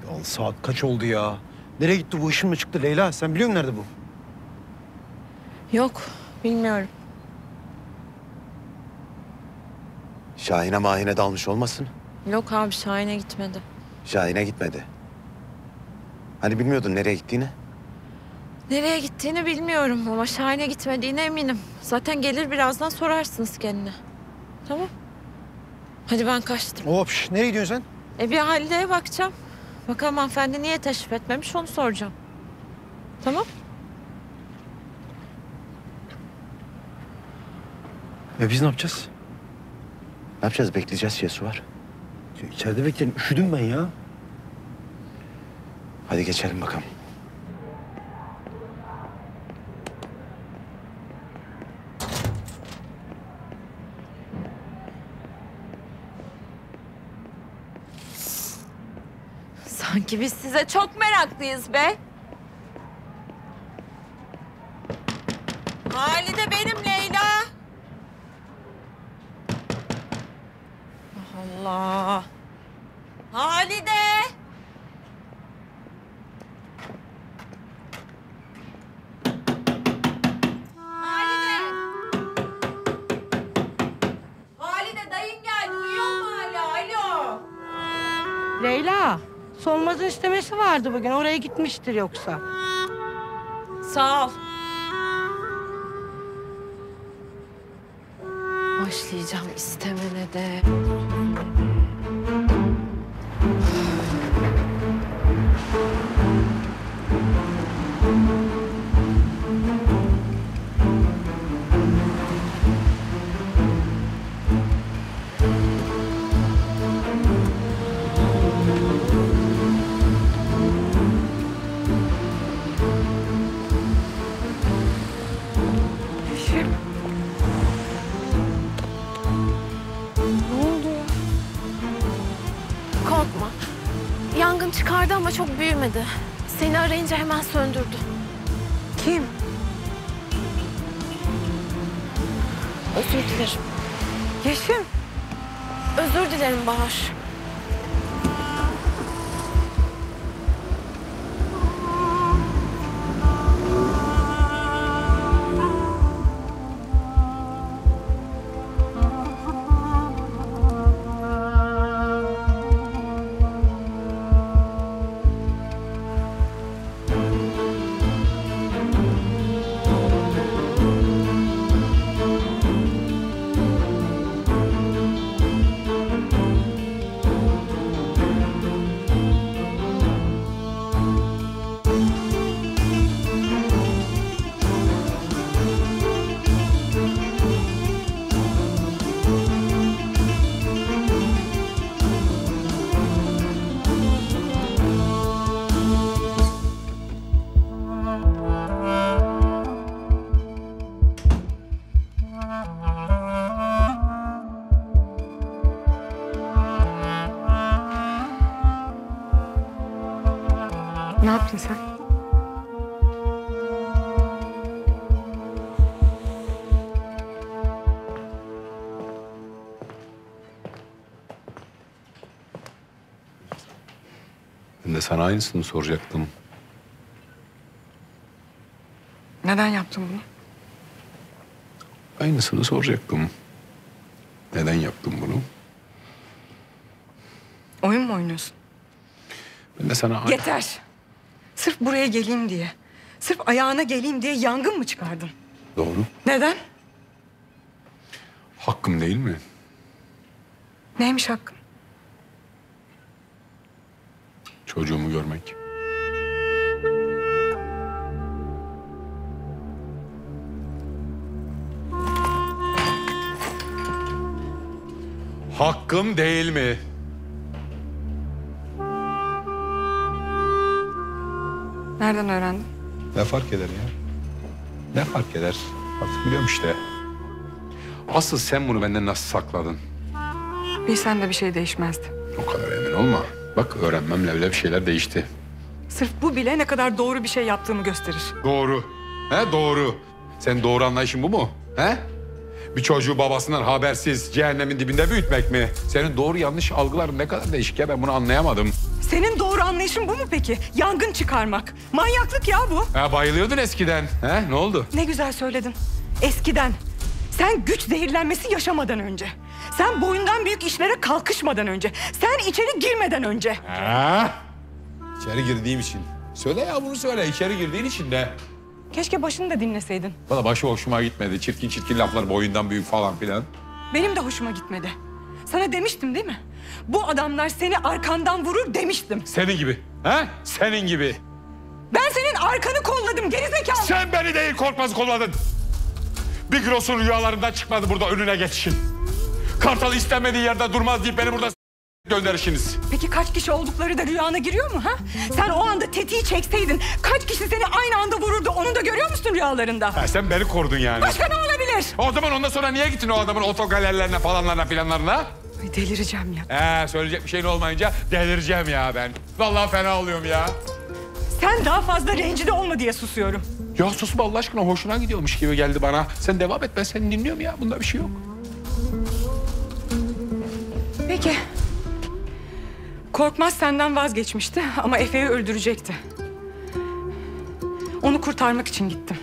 Ya saat kaç oldu ya? Nereye gitti bu, ışın mı çıktı Leyla? Sen biliyor musun nerede bu? Yok, bilmiyorum. Şahin'e mahine dalmış olmasın? Yok abi, Şahin'e gitmedi. Şahin'e gitmedi. Hani bilmiyordun nereye gittiğini? Nereye gittiğini bilmiyorum ama Şahin'e gitmediğine eminim. Zaten gelir birazdan, sorarsınız kendine. Tamam. Hadi ben kaçtım. Hop, nereye gidiyorsun sen? Bir Halide'ye bakacağım. Bakalım hanımefendi niye teşrif etmemiş, onu soracağım. Tamam. Biz ne yapacağız? Ne yapacağız? Bekleyeceğiz, Yesu var. İçeride bekleyelim. Üşüdüm ben ya. Hadi geçelim bakalım. Sanki biz size çok meraklıyız be. Halide benim Leyla. Allah! Halide! Halide! Halide dayın geldi, uyuyor mu hala? Alo! Leyla, Solmaz'ın istemesi vardı bugün, oraya gitmiştir yoksa. Sağ ol. Başlayacağım istemene de. Çıkardı ama çok büyümedi. Seni arayınca hemen söndürdü. Kim? Özür dilerim. Yeşim. Özür dilerim Bahar. Ne yaptın sen? Ben de sana aynısını soracaktım. Neden yaptın bunu? Aynısını soracaktım. Neden yaptın bunu? Oyun mu oynuyorsun? Ben de sana... Yeter! Sırf buraya geleyim diye, sırf ayağına geleyim diye yangın mı çıkardın? Doğru. Neden? Hakkım değil mi? Neymiş hakkım? Çocuğumu görmek. Hakkım değil mi? Nereden öğrendin? Ne fark eder ya? Ne fark eder? Artık biliyorum işte. Asıl sen bunu benden nasıl sakladın? Bilsen de bir şey değişmezdi. O kadar emin olma. Bak öğrenmemle öyle bir şeyler değişti. Sırf bu bile ne kadar doğru bir şey yaptığımı gösterir. Doğru. He doğru. Senin doğru anlayışın bu mu? He? Bir çocuğu babasından habersiz cehennemin dibinde büyütmek mi? Senin doğru yanlış algıların ne kadar değişik ya, ben bunu anlayamadım. Senin doğru anlayışın bu mu peki? Yangın çıkarmak. Manyaklık ya bu. Ha, bayılıyordun eskiden. He, ne oldu? Ne güzel söyledin. Eskiden. Sen güç zehirlenmesi yaşamadan önce. Sen boyundan büyük işlere kalkışmadan önce. Sen içeri girmeden önce. Ha? İçeri girdiğim için. Söyle ya bunu söyle. İçeri girdiğin için de. Keşke başını da dinleseydin. Valla başı hoşuma gitmedi. Çirkin çirkin laflar, boyundan büyük falan filan. Benim de hoşuma gitmedi. Sana demiştim değil mi? Bu adamlar seni arkandan vurur demiştim. Senin gibi, ha? Senin gibi. Ben senin arkanı kolladım gerizekalı. Sen beni değil Korkmaz'ı kolladın. Bir Gross'un rüyalarından çıkmadı burada önüne geçişin. Kartal istemediği yerde durmaz deyip beni burada gönderişiniz. Peki kaç kişi oldukları da rüyana giriyor mu ha? Sen o anda tetiği çekseydin kaç kişi seni aynı anda vururdu, onu da görüyor musun rüyalarında? Ha, sen beni korudun yani. Başka ne olabilir? O zaman ondan sonra niye gittin o adamın otogalelerine falanlarına filanlarına? Ay delireceğim ya. Söyleyecek bir şeyin olmayınca delireceğim ya ben. Vallahi fena oluyorum ya. Sen daha fazla rencide olma diye susuyorum. Ya susma Allah aşkına, hoşuna gidiyormuş gibi geldi bana. Sen devam et, ben seni dinliyorum ya, bunda bir şey yok. Peki. Korkmaz senden vazgeçmişti ama Efe'yi öldürecekti. Onu kurtarmak için gittim.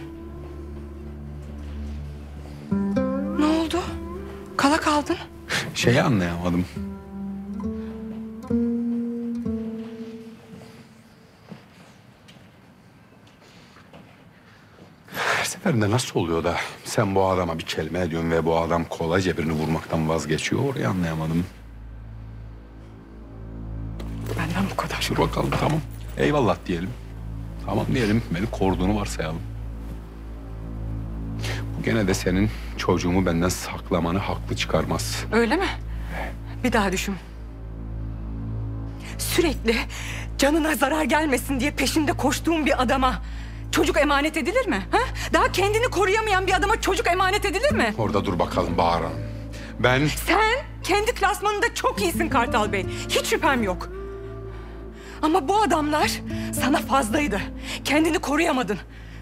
Ne oldu? Kala kaldın. Şeyi anlayamadım. Her seferinde nasıl oluyor da sen bu adama bir kelime ediyorsun ve bu adam kolayca birini vurmaktan vazgeçiyor, orayı anlayamadım. Benden bu kadar. Dur bakalım, tamam. Eyvallah diyelim. Tamam diyelim, beni koruduğunu varsayalım. Bu gene de senin çocuğumu benden saklamanı haklı çıkarmaz. Öyle mi? Bir daha düşün. Sürekli canına zarar gelmesin diye peşinde koştuğum bir adama çocuk emanet edilir mi? Ha? Daha kendini koruyamayan bir adama çocuk emanet edilir mi? Orada dur bakalım Bahar Hanım. Ben... Sen kendi klasmanında çok iyisin Kartal Bey. Hiç şüphem yok. Ama bu adamlar sana fazlaydı. Kendini koruyamadın.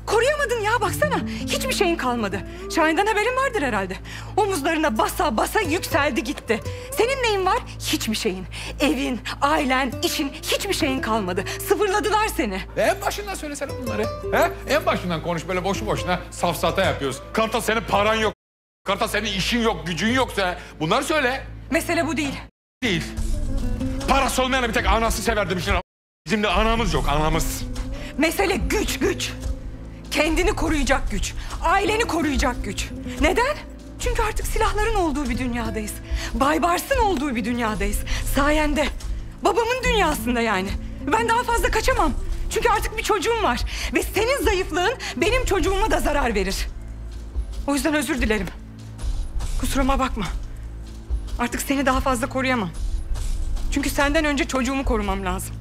Koruyamadın ya, baksana. Hiçbir şeyin kalmadı. Şahin'den haberin vardır herhalde. Omuzlarına basa basa yükseldi gitti. Senin neyin var? Hiçbir şeyin. Evin, ailen, işin, hiçbir şeyin kalmadı. Sıfırladılar seni. En başından söylesene bunları. He? En başından konuş, böyle boşu boşuna safsata yapıyoruz. Kartal senin paran yok. Kartal senin işin yok, gücün yoksa bunları söyle. Mesele bu değil. Değil. Parası olmayana bir tek anası sever demişler. Bizim de anamız yok, anamız. Mesele güç, güç. Kendini koruyacak güç, aileni koruyacak güç. Neden? Çünkü artık silahların olduğu bir dünyadayız. Baybars'ın olduğu bir dünyadayız. Sayende. Babamın dünyasında yani. Ben daha fazla kaçamam. Çünkü artık bir çocuğum var. Ve senin zayıflığın benim çocuğuma da zarar verir. O yüzden özür dilerim. Kusuruma bakma. Artık seni daha fazla koruyamam. Çünkü senden önce çocuğumu korumam lazım.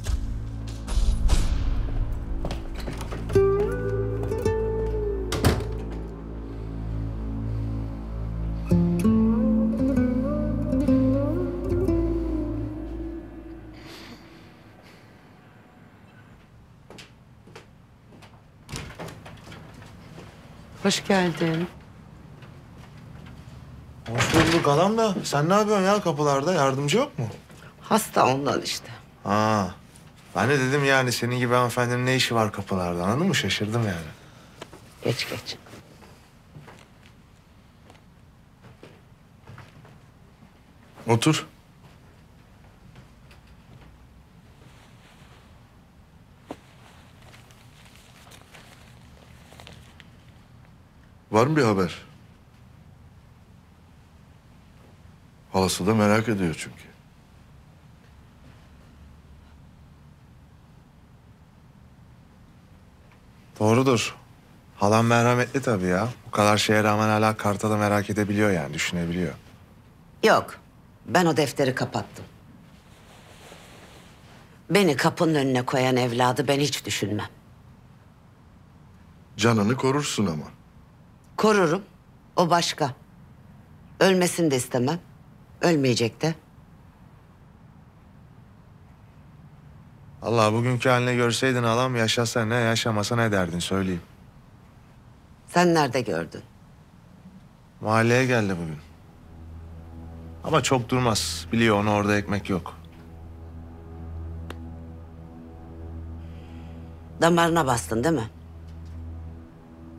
Hoş geldin. Hoş bulduk adam da. Sen ne yapıyorsun ya kapılarda? Yardımcı yok mu? Hasta ondan işte. Ha. Ben de dedim yani senin gibi hanımefendinin ne işi var kapılarda? Anladın mı? Şaşırdım yani. Geç geç. Otur. Var mı bir haber? Halası da merak ediyor çünkü. Doğrudur. Halam merhametli tabii ya. Bu kadar şeye rağmen hala Kartal'ı merak edebiliyor yani, düşünebiliyor. Yok. Ben o defteri kapattım. Beni kapının önüne koyan evladı ben hiç düşünmem. Canını korursun ama. Korurum. O başka. Ölmesini de istemem. Ölmeyecek de. Allah bugünkü haline görseydin halam, yaşasa ne yaşamasa ne derdin söyleyeyim. Sen nerede gördün? Mahalleye geldi bugün. Ama çok durmaz. Biliyor onu, orada ekmek yok. Damarına bastın değil mi?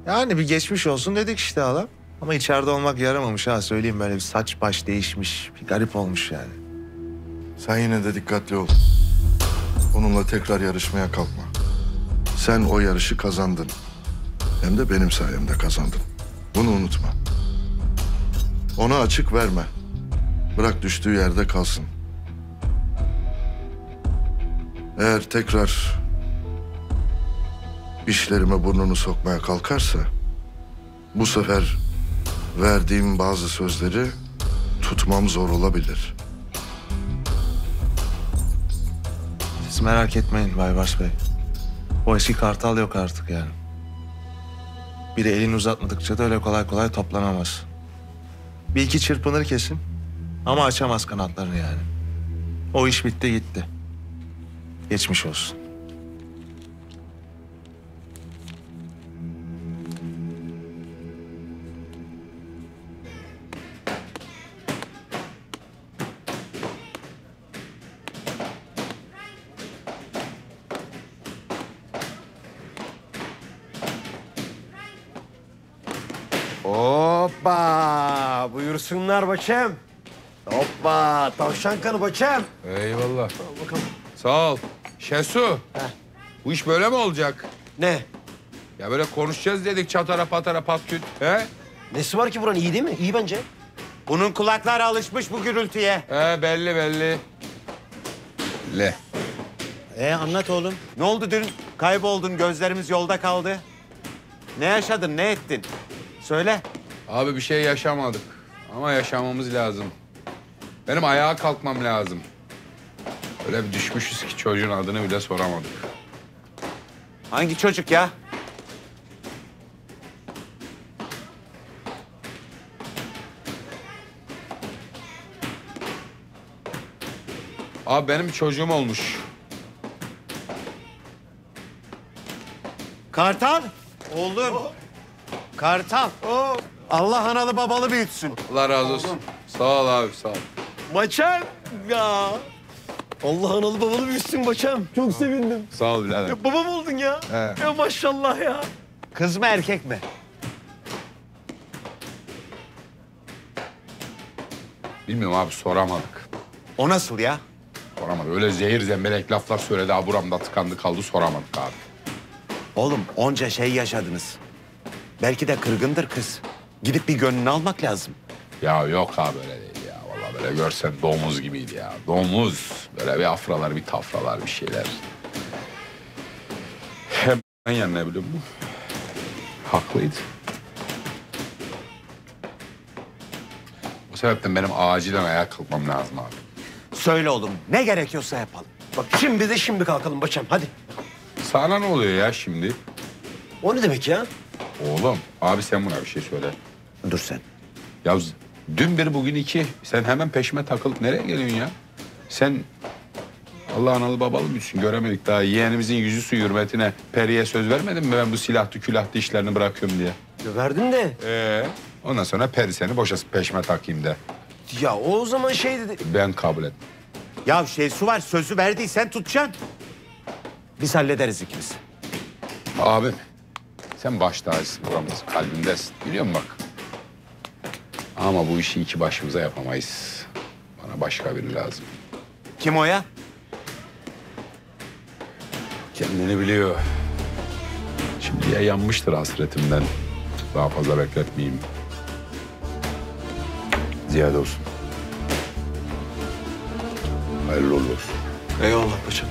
Yani bir geçmiş olsun dedik işte halam. Ama içeride olmak yaramamış ha, söyleyeyim, böyle bir saç baş değişmiş. Bir garip olmuş yani. Sen yine de dikkatli ol. Onunla tekrar yarışmaya kalkma. Sen o yarışı kazandın. Hem de benim sayemde kazandın. Bunu unutma. Ona açık verme. Bırak düştüğü yerde kalsın. Eğer tekrar işlerime burnunu sokmaya kalkarsa bu sefer verdiğim bazı sözleri tutmam zor olabilir. Siz merak etmeyin Baybars Bey. O eski Kartal yok artık yani. Biri elini uzatmadıkça da öyle kolay kolay toplanamaz. Bir iki çırpınır kesin. Ama açamaz kanatlarını yani. O iş bitti gitti. Geçmiş olsun. Hoppa! Buyursunlar bakayım. Hoppa! Tavşan kanı bakayım. Eyvallah. Al bakalım. Sağ ol. Şesu. Heh. Bu iş böyle mi olacak? Ne? Ya böyle konuşacağız dedik çatara patara patküt. He? Nesi var ki buranın, iyi değil mi? İyi bence. Bunun kulakları alışmış bu gürültüye. He belli belli. Le. Anlat oğlum. Ne oldu dün? Kayboldun, gözlerimiz yolda kaldı. Ne yaşadın, ne ettin? Söyle. Abi bir şey yaşamadık ama yaşamamız lazım. Benim ayağa kalkmam lazım. Öyle bir düşmüşüz ki çocuğun adını bile soramadık. Hangi çocuk ya? Abi benim bir çocuğum olmuş. Kartal! Oğlum! Oh. Kartal! Oh. Allah analı babalı büyütsün. Allah razı olsun. Oğlum. Sağ ol abi, sağ ol. Maçam ya. Allah analı babalı büyüsün maçam. Çok sevindim. Sağ ol birader. Ya babam oldun ya. He. Ya maşallah ya. Kız mı erkek mi? Bilmiyorum abi, soramadık. O nasıl ya? Soramadık. Öyle zehir zemberek laflar söyledi. Buramda tıkandı kaldı, soramadık abi. Oğlum onca şey yaşadınız. Belki de kırgındır kız. Gidip bir gönlünü almak lazım. Ya yok ha böyle değil ya. Vallahi böyle görsen domuz gibiydi ya. Domuz. Böyle bir afralar, bir tafralar, bir şeyler. Hem yani ne bileyim bu. Haklıydı. O sebepten benim acilen ayağa kalkmam lazım abi. Söyle oğlum, ne gerekiyorsa yapalım. Bak şimdi de şimdi kalkalım bacım, hadi. Sana ne oluyor ya şimdi? O ne demek ya? Oğlum, abi sen buna bir şey söyle. Dur sen. Ya dün bir, bugün iki. Sen hemen peşime takılıp nereye geliyorsun ya? Sen Allah analı babalı büyüsün, göremedik daha. Yeğenimizin yüzü suyu hürmetine Peri'ye söz vermedin mi? Ben bu silahlı külahlı işlerini bırakıyorum diye. Verdim de. Ondan sonra Peri seni boşasın peşime takayım de. Ya o zaman şey dedi. Ben kabul ettim. Ya su var, sözü verdiysen tutacaksın. Biz hallederiz ikimiz. Abi sen baş tacısın, buramız kalbindesin. Biliyor musun bak? Ama bu işi iki başımıza yapamayız. Bana başka biri lazım. Kim o ya? Kendini biliyor. Şimdiye yanmıştır hasretimden. Daha fazla bekletmeyeyim. Ziyade olsun. Hayırlı olsun. Eyvallah paşam.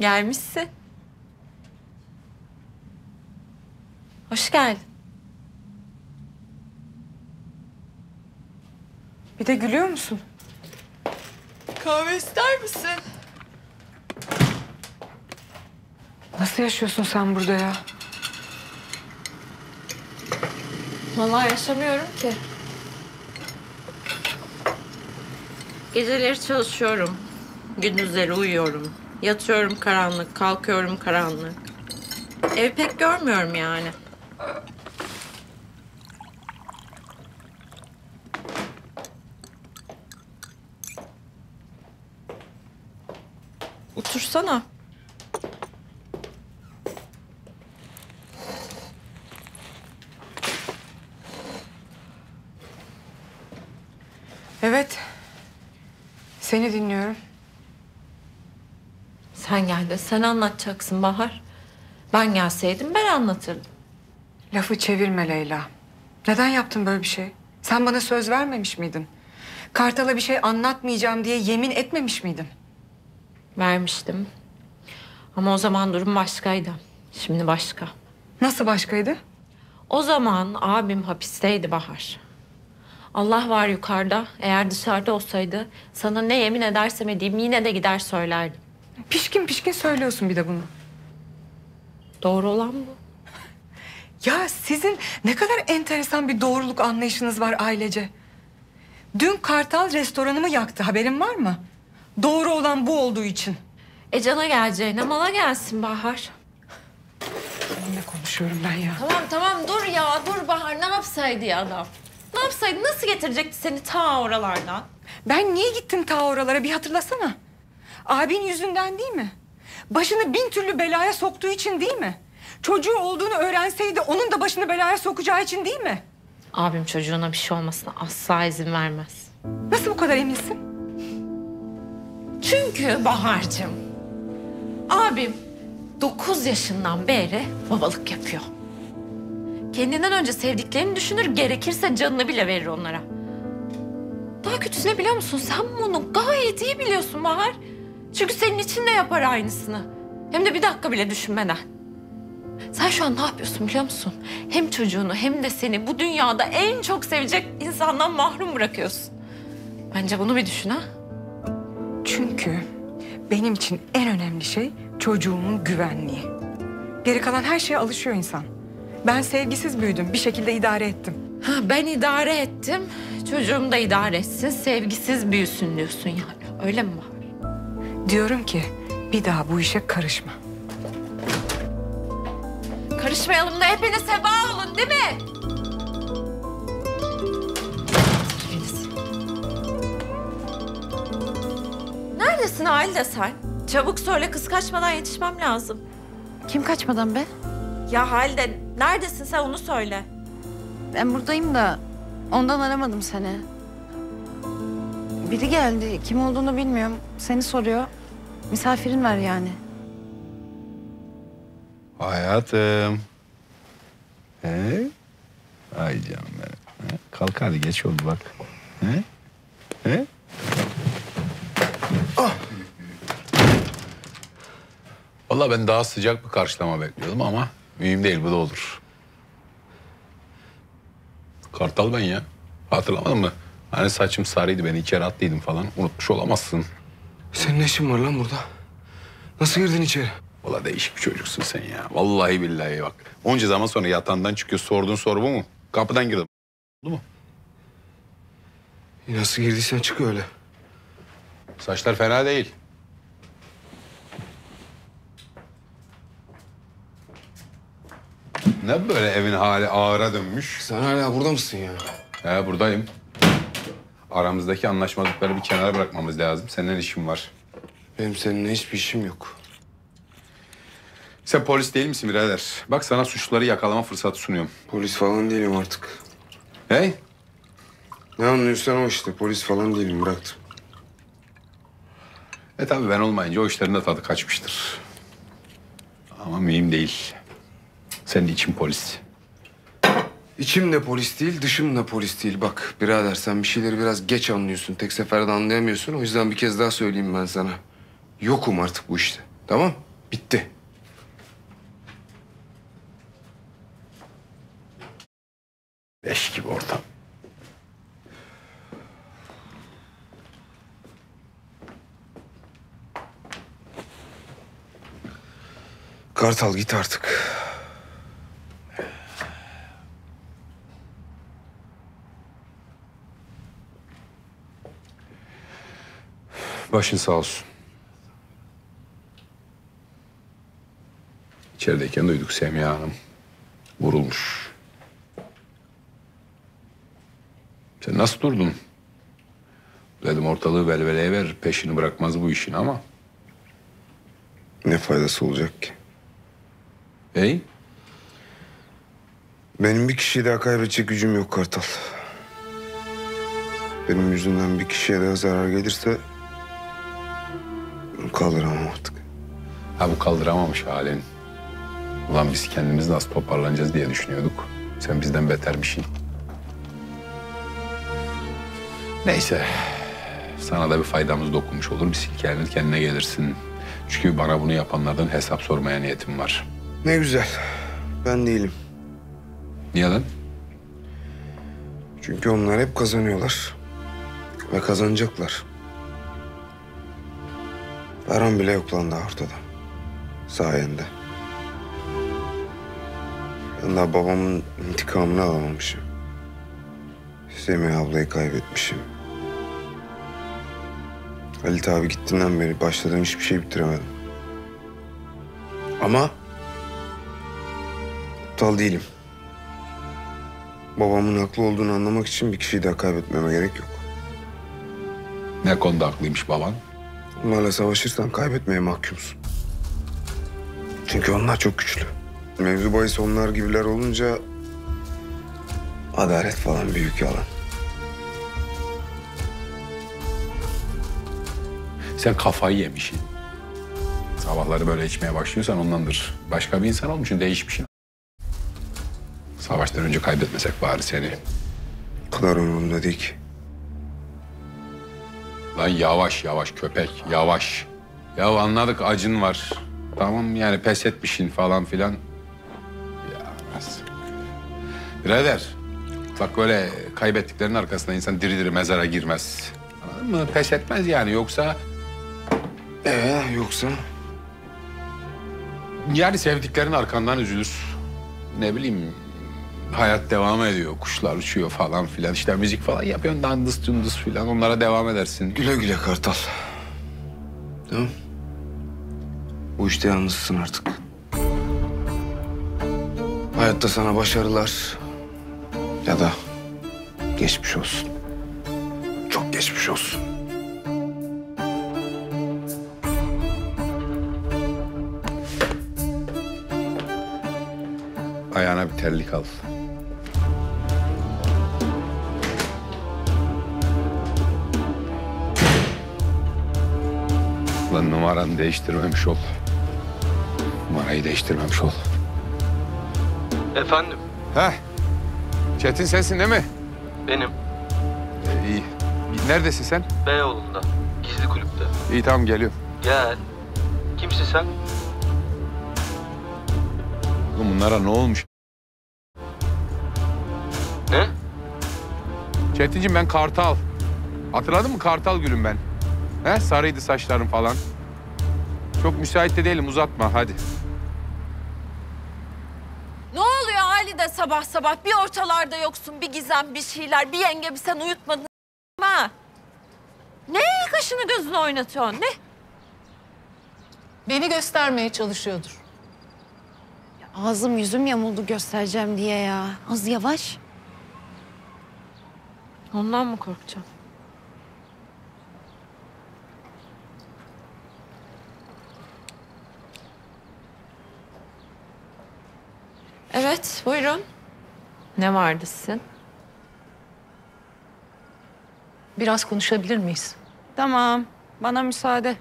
Gelmişsin. Hoş geldin. Bir de gülüyor musun? Kahve ister misin? Nasıl yaşıyorsun sen burada ya? Vallahi yaşamıyorum ki. Geceleri çalışıyorum. Gündüzleri uyuyorum. Yatıyorum karanlık, kalkıyorum karanlık. Evi pek görmüyorum yani. Otursana. Evet. Seni dinliyorum. Sen geldin, sen anlatacaksın Bahar. Ben gelseydim ben anlatırdım. Lafı çevirme Leyla. Neden yaptın böyle bir şey? Sen bana söz vermemiş miydin? Kartal'a bir şey anlatmayacağım diye yemin etmemiş miydin? Vermiştim. Ama o zaman durum başkaydı. Şimdi başka. Nasıl başkaydı? O zaman abim hapisteydi Bahar. Allah var yukarıda. Eğer dışarıda olsaydı sana ne yemin edersem edeyim yine de gider söylerdim. Pişkin pişkin söylüyorsun bir de bunu. Doğru olan bu. Ya sizin ne kadar enteresan bir doğruluk anlayışınız var ailece. Dün Kartal restoranımı yaktı, haberin var mı? Doğru olan bu olduğu için. Cana geleceğine mala gelsin Bahar. Ne konuşuyorum ben ya? Tamam dur ya, dur Bahar. Ne yapsaydı ya adam? Ne yapsaydı, nasıl getirecekti seni ta oralardan? Ben niye gittim ta oralara bir hatırlasana. Abin yüzünden değil mi? Başını bin türlü belaya soktuğu için değil mi? Çocuğu olduğunu öğrenseydi onun da başını belaya sokacağı için değil mi? Abim çocuğuna bir şey olmasına asla izin vermez. Nasıl bu kadar eminsin? Çünkü Bahar'cığım, abim 9 yaşından beri babalık yapıyor. Kendinden önce sevdiklerini düşünür, gerekirse canını bile verir onlara. Daha kötüsüne biliyor musun? Sen bunu gayet iyi biliyorsun Bahar. Çünkü senin için de yapar aynısını. Hem de bir dakika bile düşünmeden. Sen şu an ne yapıyorsun biliyor musun? Hem çocuğunu hem de seni bu dünyada en çok sevecek insandan mahrum bırakıyorsun. Bence bunu bir düşün ha. Çünkü benim için en önemli şey çocuğumun güvenliği. Geri kalan her şeye alışıyor insan. Ben sevgisiz büyüdüm. Bir şekilde idare ettim. Ha, ben idare ettim. Çocuğum da idare etsin. Sevgisiz büyüsün diyorsun yani. Öyle mi var? Diyorum ki bir daha bu işe karışma. Karışmayalım da hepiniz heba olun değil mi? Hepiniz. Neredesin Halide sen? Çabuk söyle kız kaçmadan yetişmem lazım. Kim kaçmadan be? Ya Halide neredesin sen onu söyle. Ben buradayım da ondan aramadım seni. Biri geldi. Kim olduğunu bilmiyorum. Seni soruyor. Misafirin var yani. Hayatım. Ay canım benim. Kalk hadi geç oldu bak. Vallahi ben daha sıcak bir karşılama bekliyordum ama mühim değil, bu da olur. Kartal ben ya. Hatırlamadın mı? Hani saçım sarıydı, ben 2 kere atlıydım falan. Unutmuş olamazsın. Senin ne işin var lan burada? Nasıl girdin içeri? Valla değişik bir çocuksun sen ya. Vallahi billahi bak. Onca zaman sonra yatağından çıkıyor. Sorduğun soru bu mu? Kapıdan girdim. Oldu mu? Nasıl girdiysen çık öyle. Saçlar fena değil. Ne böyle evin hali ağıra dönmüş? Sen hala burada mısın ya? He buradayım. Aramızdaki anlaşmazlıkları bir kenara bırakmamız lazım. Seninle işim var. Benim seninle hiçbir işim yok. Sen polis değil misin birader? Bak sana suçluları yakalama fırsatı sunuyorum. Polis falan değilim artık. Hey? Ne anlıyorsan o işte. Polis falan değilim, bıraktım. E tabii ben olmayınca o işlerin de tadı kaçmıştır. Ama mühim değil. Senin için polis. İçim de polis değil, dışım da polis değil. Bak birader sen bir şeyleri biraz geç anlıyorsun. Tek seferde anlayamıyorsun. O yüzden bir kez daha söyleyeyim ben sana. Yokum artık bu işte. Tamam? Bitti. Beş gibi ortam. Kartal git artık. Başın sağ olsun. İçerideyken duyduk Semiha Hanım vurulmuş. Sen nasıl durdun? Dedim ortalığı velveleye ver, peşini bırakmaz bu işin ama. Ne faydası olacak ki? Hey? Benim bir kişiyi daha kaybedecek gücüm yok Kartal. Benim yüzümden bir kişiye daha zarar gelirse... kaldıramam artık. Ha bu kaldıramamış halin. Ulan biz kendimiz nasıl toparlanacağız diye düşünüyorduk. Sen bizden betermişsin. Neyse. Sana da bir faydamız dokunmuş olur. Bir silkelenir kendine gelirsin. Çünkü bana bunu yapanlardan hesap sormaya niyetim var. Ne güzel. Ben değilim. Niye lan? Çünkü onlar hep kazanıyorlar. Ve kazanacaklar. Ferhan bile yok lan daha ortada. Sayende. Ben daha babamın intikamını alamamışım. Semiha ablayı kaybetmişim. Halit abi gittiğinden beri başladığım hiçbir şey bitiremedim. Ama... aptal değilim. Babamın haklı olduğunu anlamak için bir kişiyi daha kaybetmeme gerek yok. Ne konuda haklıymış baban? Onlarla savaşırsan kaybetmeye mahkumsun. Çünkü onlar çok güçlü. Mevzu bahis onlar gibiler olunca... adalet falan büyük yalan. Sen kafayı yemişsin. Sabahları böyle içmeye başlıyorsan ondandır. Başka bir insan olmuşsun, değişmişsin. Savaştan önce kaybetmesek bari seni. O kadar umurumda değil ki. Lan yavaş yavaş köpek, yavaş. Ya anladık acın var. Tamam yani pes etmişsin falan filan. Ya nasıl? Birader, bak böyle kaybettiklerinin arkasında insan diri diri mezara girmez. Anladın mı? Pes etmez yani yoksa... yoksa? Yani sevdiklerin arkandan üzülür. Ne bileyim... hayat devam ediyor. Kuşlar uçuyor falan filan. İşte müzik falan yapıyorsun. Dandız cündüz filan. Onlara devam edersin. Güle güle Kartal. Değil mi? Bu işte yalnızsın artık. Hayatta sana başarılar. Ya da geçmiş olsun. Çok geçmiş olsun. Ayağına bir terlik al. Lan numaranı değiştirmemiş ol. Numarayı değiştirmemiş ol. Efendim? Heh. Çetin sensin değil mi? Benim. İyi. Neredesin sen? Beyoğlu'nda. Gizli kulüpte. İyi tamam geliyorum. Gel. Kimsin sen? Oğlum bunlara ne olmuş? Ne? Çetinciğim ben Kartal. Hatırladın mı Kartal gülüm ben? He? Sarıydı saçlarım falan. Çok müsait de değilim, uzatma hadi. Ne oluyor Halide sabah sabah? Bir ortalarda yoksun, bir Gizem, bir şeyler, bir yenge, bir sen uyutmadın ha. Ne kaşını gözünü oynatıyorsun, ne? Beni göstermeye çalışıyordur. Ya ağzım yüzüm yamuldu göstereceğim diye ya. Az yavaş. Ondan mı korkacağım? Evet, buyurun. Ne vardı sizin? Biraz konuşabilir miyiz? Tamam, bana müsaade.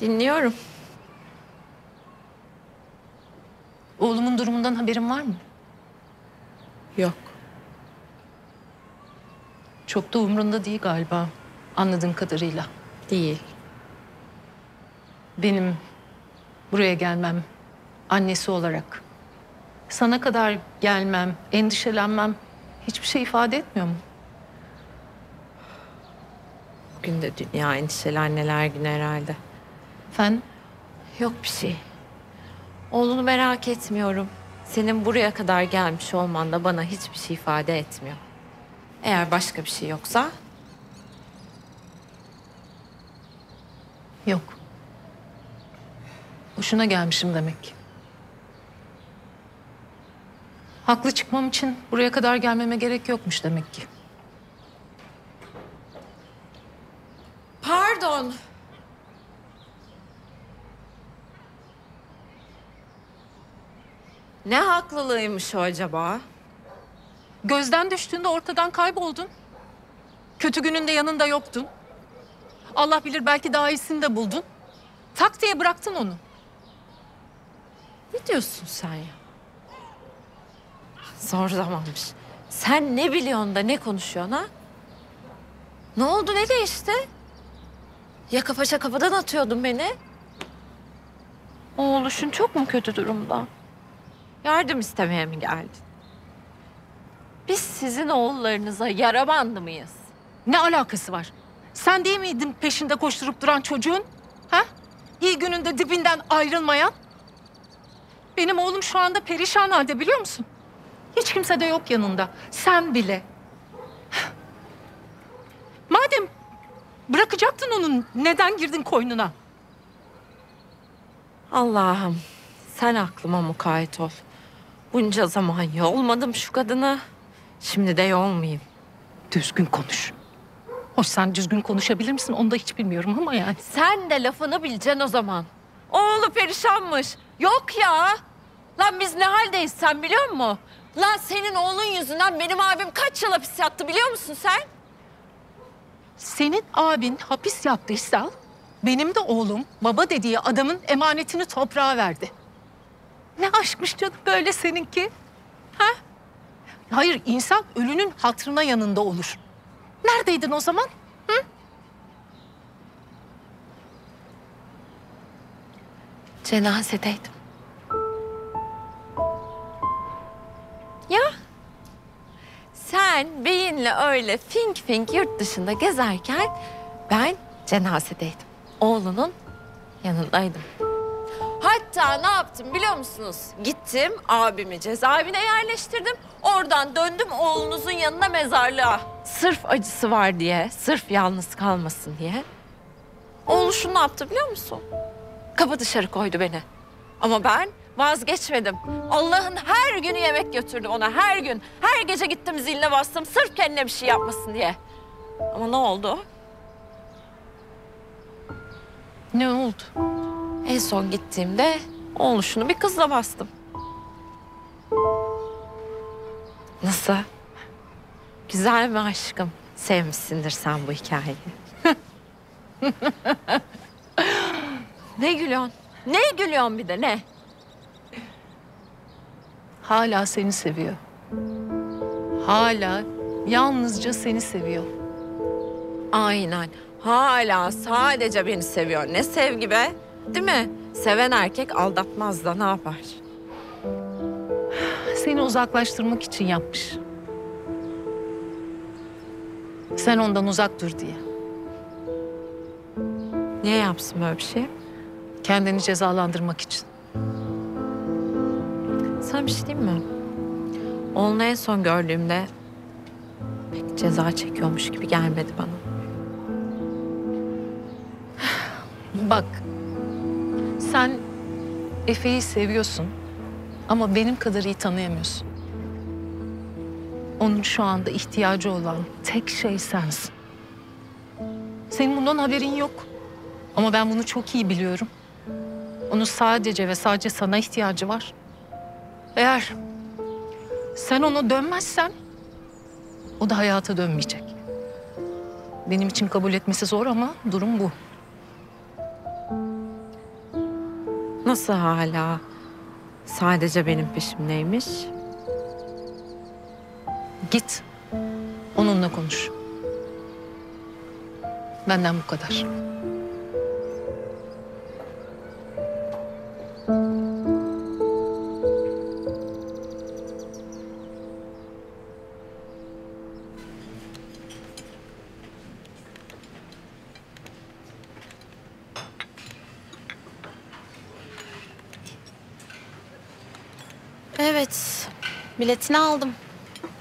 Dinliyorum. Oğlumun durumundan haberin var mı? Yok. Çok da umrunda değil galiba, anladığım kadarıyla. Değil. Benim buraya gelmem, annesi olarak sana kadar gelmem, endişelenmem hiçbir şey ifade etmiyor mu? Bugün de Dünya Endişeli Anneler Günü herhalde. Efendim? Yok bir şey. Oğlunu merak etmiyorum. Senin buraya kadar gelmiş olman da bana hiçbir şey ifade etmiyor. Eğer başka bir şey yoksa? Yok. Boşuna gelmişim demek. Haklı çıkmam için buraya kadar gelmeme gerek yokmuş demek ki. Pardon. Ne haklılığıymış o acaba? Gözden düştüğünde ortadan kayboldun. Kötü gününde yanında yoktun. Allah bilir belki daha iyisini de buldun. Tak diye bıraktın onu. Ne diyorsun sen ya? Zor zamanmış. Sen ne biliyorsun da ne konuşuyorsun ha? Ne oldu, ne değişti? Ya kafaşa kafadan atıyordun beni. Oğluşun çok mu kötü durumda? Yardım istemeye mi geldin? Biz sizin oğullarınıza yara bandı mıyız? Ne alakası var? Sen değil miydin peşinde koşturup duran çocuğun? Ha? İyi gününde dibinden ayrılmayan? Benim oğlum şu anda perişan halde biliyor musun? Hiç kimse de yok yanında. Sen bile. Madem bırakacaktın onu, neden girdin koynuna? Allah'ım sen aklıma mukayyet ol. Bunca zaman yolmadım şu kadına. Şimdi de yolmayayım. Düzgün konuş. Hoş sen düzgün konuşabilir misin? Onu da hiç bilmiyorum ama yani. Sen de lafını bileceksin o zaman. Oğlu perişanmış. Yok ya. Lan biz ne haldeyiz sen biliyor musun? Lan senin oğlun yüzünden benim abim kaç yıl hapis yattı biliyor musun sen? Senin abin hapis yattıysa benim de oğlum baba dediği adamın emanetini toprağa verdi. Ne aşkmış canım böyle seninki. Ha? Hayır insan ölünün hatırına yanında olur. Neredeydin o zaman? Hı? Cenazedeydim. Ya sen beyinle öyle fink fink yurt dışında gezerken ben cenazedeydim. Oğlunun yanındaydım. Hatta ne yaptım biliyor musunuz? Gittim abimi cezaevine yerleştirdim. Oradan döndüm oğlunuzun yanına mezarlığa. Sırf acısı var diye, sırf yalnız kalmasın diye. Oğlu şunu ne yaptı biliyor musun? Kapı dışarı koydu beni. Ama ben vazgeçmedim. Allah'ın her günü yemek götürdüm ona, her gün. Her gece gittim ziline bastım sırf kendine bir şey yapmasın diye. Ama ne oldu? Ne oldu? En son gittiğimde oğluşunu bir kızla bastım. Nasıl? Güzel mi aşkım? Sevmişsindir sen bu hikayeyi. Ne gülüyorsun? Ne gülüyorsun bir de ne? Hala seni seviyor. Hala yalnızca seni seviyor. Aynen. Hala sadece beni seviyor. Ne sevgi be? Değil mi? Seven erkek aldatmaz da ne yapar? Seni uzaklaştırmak için yapmış. Sen ondan uzak dur diye. Niye yapsın böyle bir şey? Kendini cezalandırmak için. Sana bir şey diyeyim mi? Onu en son gördüğümde pek ceza çekiyormuş gibi gelmedi bana. Bak, sen Efe'yi seviyorsun ama benim kadar iyi tanıyamıyorsun. Onun şu anda ihtiyacı olan tek şey sensin. Senin bundan haberin yok. Ama ben bunu çok iyi biliyorum. Onun sadece ve sadece sana ihtiyacı var. Eğer sen ona dönmezsen o da hayata dönmeyecek. Benim için kabul etmesi zor ama durum bu. Nasıl hala sadece benim peşimdeymiş? Git, onunla konuş. Benden bu kadar. Evet, biletini aldım.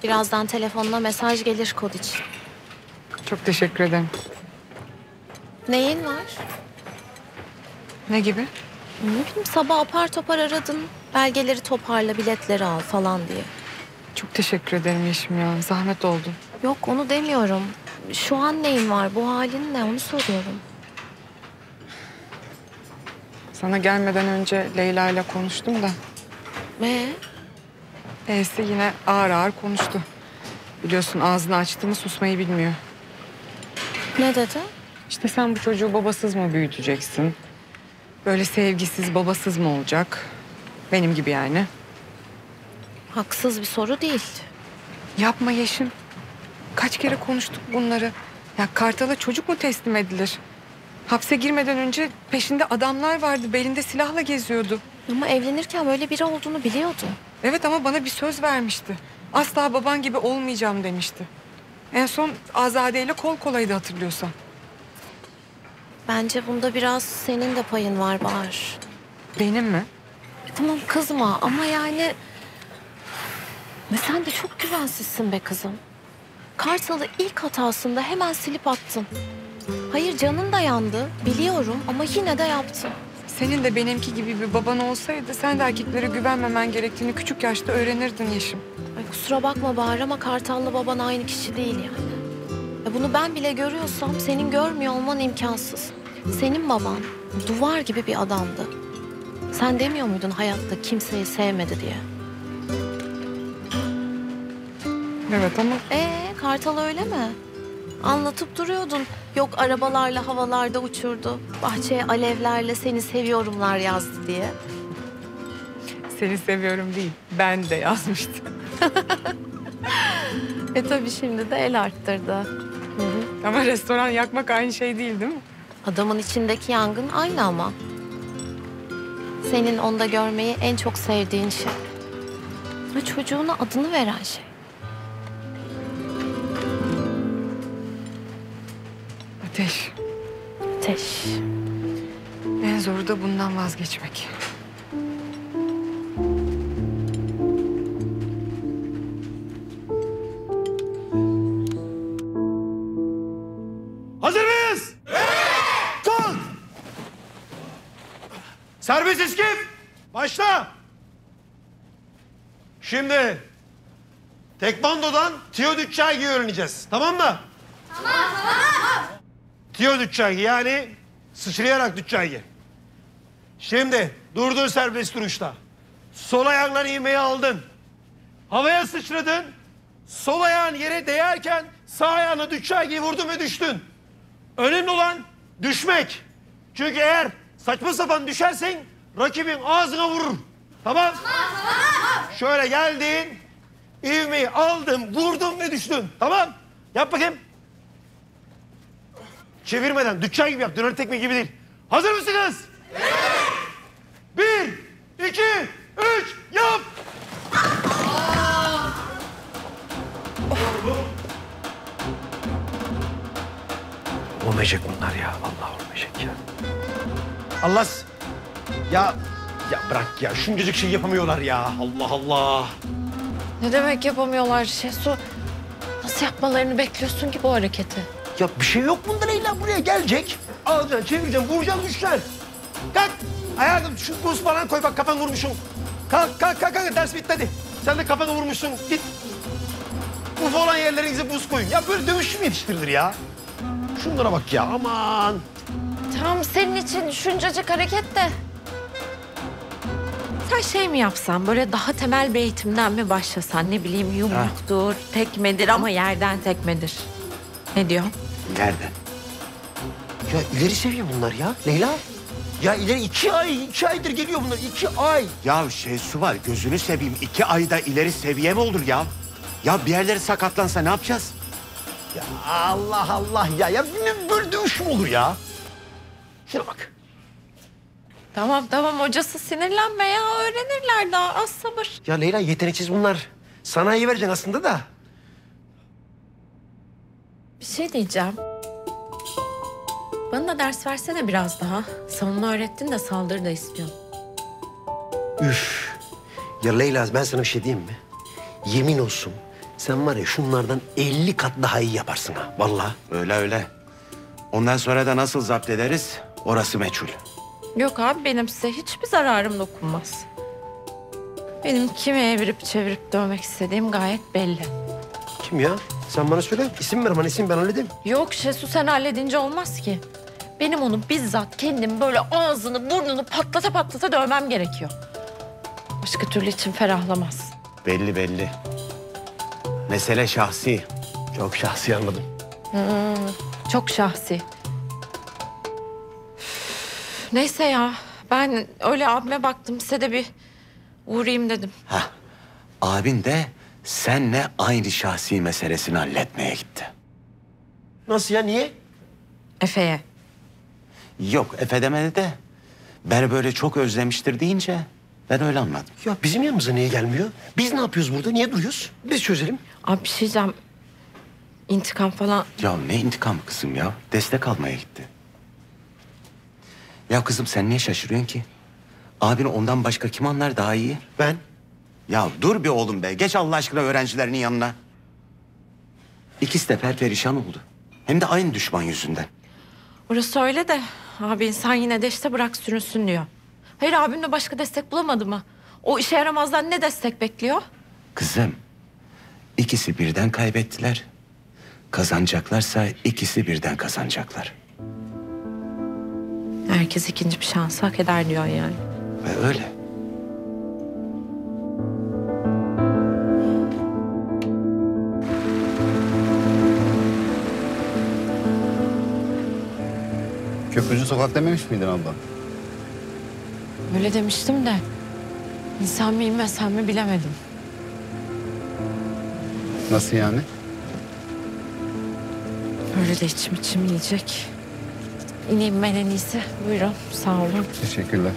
Birazdan telefonuna mesaj gelir kod için. Çok teşekkür ederim. Neyin var? Ne gibi? Ne bileyim, sabah apar topar aradın. Belgeleri toparla, biletleri al falan diye. Çok teşekkür ederim Yeşim ya. Zahmet oldu. Yok, onu demiyorum. Şu an neyin var? Bu halin ne? Onu soruyorum. Sana gelmeden önce Leyla ile konuştum da. Neyse, yine ağır ağır konuştu. Biliyorsun, ağzını açtığını susmayı bilmiyor. Ne dedi? İşte sen bu çocuğu babasız mı büyüteceksin? Böyle sevgisiz, babasız mı olacak? Benim gibi yani. Haksız bir soru değil. Yapma Yeşim. Kaç kere konuştuk bunları. Ya Kartal'a çocuk mu teslim edilir? Hapse girmeden önce peşinde adamlar vardı. Belinde silahla geziyordu. Ama evlenirken böyle biri olduğunu biliyordu. Evet, ama bana bir söz vermişti. Asla baban gibi olmayacağım demişti. En son Azade ile kol kolaydı, hatırlıyorsan. Bence bunda biraz senin de payın var Bahar. Benim mi? Tamam, kızma ama yani... Sen de çok güvensizsin be kızım. Kartal'ı ilk hatasında hemen silip attın. Hayır, canın da yandı, biliyorum ama yine de yaptın. Senin de benimki gibi bir baban olsaydı sen de erkeklere güvenmemen gerektiğini küçük yaşta öğrenirdin Yeşim. Ay, kusura bakma Bahar ama Kartal'la baban aynı kişi değil yani. Ya bunu ben bile görüyorsam senin görmüyor olman imkansız. Senin baban duvar gibi bir adamdı. Sen demiyor muydun hayatta kimseyi sevmedi diye? Evet ama... Kartal öyle mi? Anlatıp duruyordun. Yok arabalarla havalarda uçurdu. Bahçeye alevlerle seni seviyorumlar yazdı diye. Seni seviyorum değil, ben de yazmıştım. Tabii şimdi de el arttırdı. Hı-hı. Ama restoran yakmak aynı şey değil, değil mi? Adamın içindeki yangın aynı ama. Senin onda görmeyi en çok sevdiğin şey. Ve çocuğuna adını veren şey. Ateş. Ateş. En zoru da bundan vazgeçmek. Hazır mıyız? Evet! Kalk! Serbest iskif! Başla! Şimdi... Tekvando'dan Tiyodüççagi'yi öğreneceğiz. Tamam mı? Tamam, tamam! Tiyodüççagi yani sıçrayarak düççagi. Şimdi durduğun serbest duruşta. Sol ayağından iğmeyi aldın. Havaya sıçradın. Sol ayağın yere değerken sağ ayağına düççagiyi vurdun ve düştün. Önemli olan düşmek. Çünkü eğer saçma sapan düşersen rakibin ağzına vurur. Tamam? Şöyle geldin. İğmeyi aldın, vurdun ve düştün. Tamam? Yap bakayım. Çevirmeden dükkan gibi yap. Döner tekme gibi değil. Hazır mısınız? Evet. 1, 2, 3 yap. Olmayacak bunlar ya. Vallahi olmayacak ya. Allah. Ya bırak ya. Şuncacık şey yapamıyorlar ya. Allah Allah. Ne demek yapamıyorlar Şesu? Nasıl yapmalarını bekliyorsun ki bu hareketi? Ya bir şey yok bunda Leyla. Buraya gelecek. Alacaksın, çevireceksin, vuracaksın güçler. Kalk. Hayatım şu buz falan koy. Bak kafan vurmuşsun. Kalk. Ders bitti hadi. Sen de kafana vurmuşsun. Git. Uf olan yerlerinize buz koyun. Ya böyle dövüş mü yetiştirilir ya? Şunlara bak ya. Aman. Tamam senin için şuncacık hareket de. Sen şey mi yapsan, böyle daha temel bir eğitimden mi başlasan? Ne bileyim yumruktur, tekmedir ama yerden tekmedir. Ne diyorsun? Nereden? Ya ileri seviyor bunlar ya Leyla. Ya ileri 2 aydır geliyor bunlar 2 ay. Ya Şesu var gözünü seveyim 2 ayda ileri seviye mi olur ya? Ya bir yerleri sakatlansa ne yapacağız? Ya Allah Allah ya. Ya böyle dövüş mü olur ya? Şuna bak. Tamam hocası sinirlenme ya. Öğrenirler daha az sabır. Ya Leyla yeteneksiz bunlar. Sanayiye vereceksin aslında da. Bir şey diyeceğim. Bana da ders versene biraz daha. Savunma öğrettin de saldırı da istiyorsun. Üf. Ya Leyla ben sana bir şey diyeyim mi? Yemin olsun sen var ya şunlardan 50 kat daha iyi yaparsın ha. Vallahi. Öyle. Ondan sonra da nasıl zapt ederiz orası meçhul. Yok abi benim size hiçbir zararım dokunmaz. Benim kimi evirip çevirip dövmek istediğim gayet belli. Kim ya? Sen bana söyle. İsim ver bana isim ben halledeyim. Yok Şesu sen halledince olmaz ki. Benim onu bizzat kendim böyle ağzını burnunu patlata dövmem gerekiyor. Başka türlü için ferahlamaz. Belli. Mesele şahsi. Çok şahsi anladım. Çok şahsi. Neyse ya, ben öyle abime baktım, size de bir uğrayayım dedim. Hah, abin de senle aynı şahsi meselesini halletmeye gitti. Nasıl ya, niye? Efe'ye. Yok, Efe demedi de ben böyle çok özlemiştir deyince ben öyle anladım. Ya bizim yanımıza niye gelmiyor? Biz ne yapıyoruz burada, niye duruyoruz? Biz çözelim. Abi bir şey diyeceğim, intikam falan... Ya ne intikam kızım ya, destek almaya gitti. Ya kızım sen niye şaşırıyorsun ki? Abini ondan başka kim anlar daha iyi? Ben. Ya dur bir oğlum be. Geç Allah aşkına öğrencilerinin yanına. İkisi de perperişan oldu. Hem de aynı düşman yüzünden. Orası öyle de abi insan yine de işte bırak sürünsün diyor. Hayır abim de başka destek bulamadı mı? O işe yaramazdan ne destek bekliyor? Kızım ikisi birden kaybettiler. Kazanacaklarsa ikisi birden kazanacaklar. Herkes ikinci bir şans hak eder diyor yani. Öyle. Köprücü sokak dememiş miydin abla? Öyle demiştim de insan mı inmesen mi bilemedim. Nasıl yani? Öyle de içim yiyecek. İneyim ben en iyisi. Buyurun. Sağ olun. Teşekkürler.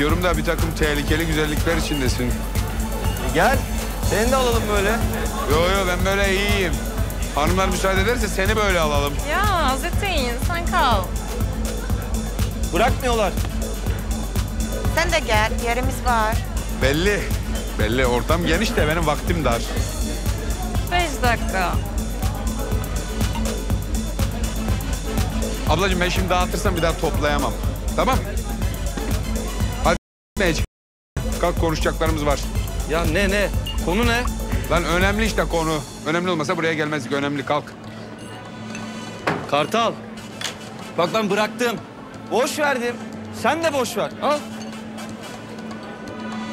Bakıyorum da bir takım tehlikeli güzellikler içindesin. Gel, seni de alalım böyle. Yo ben böyle iyiyim. Hanımlar müsaade ederse seni böyle alalım. Ya Hüseyin, sen kal. Bırakmıyorlar. Sen de gel, yerimiz var. Belli. Ortam geniş de benim vaktim dar. 5 dakika. Ablacığım ben şimdi dağıtırsam bir daha toplayamam. Tamam. Hadi ne çık? Kalk, konuşacaklarımız var. Ya ne? Konu ne? Lan önemli işte konu. Önemli olmasa buraya gelmezdik. Önemli, kalk. Kartal. Bak ben bıraktım. Boş verdim. Sen de boş ver. Al.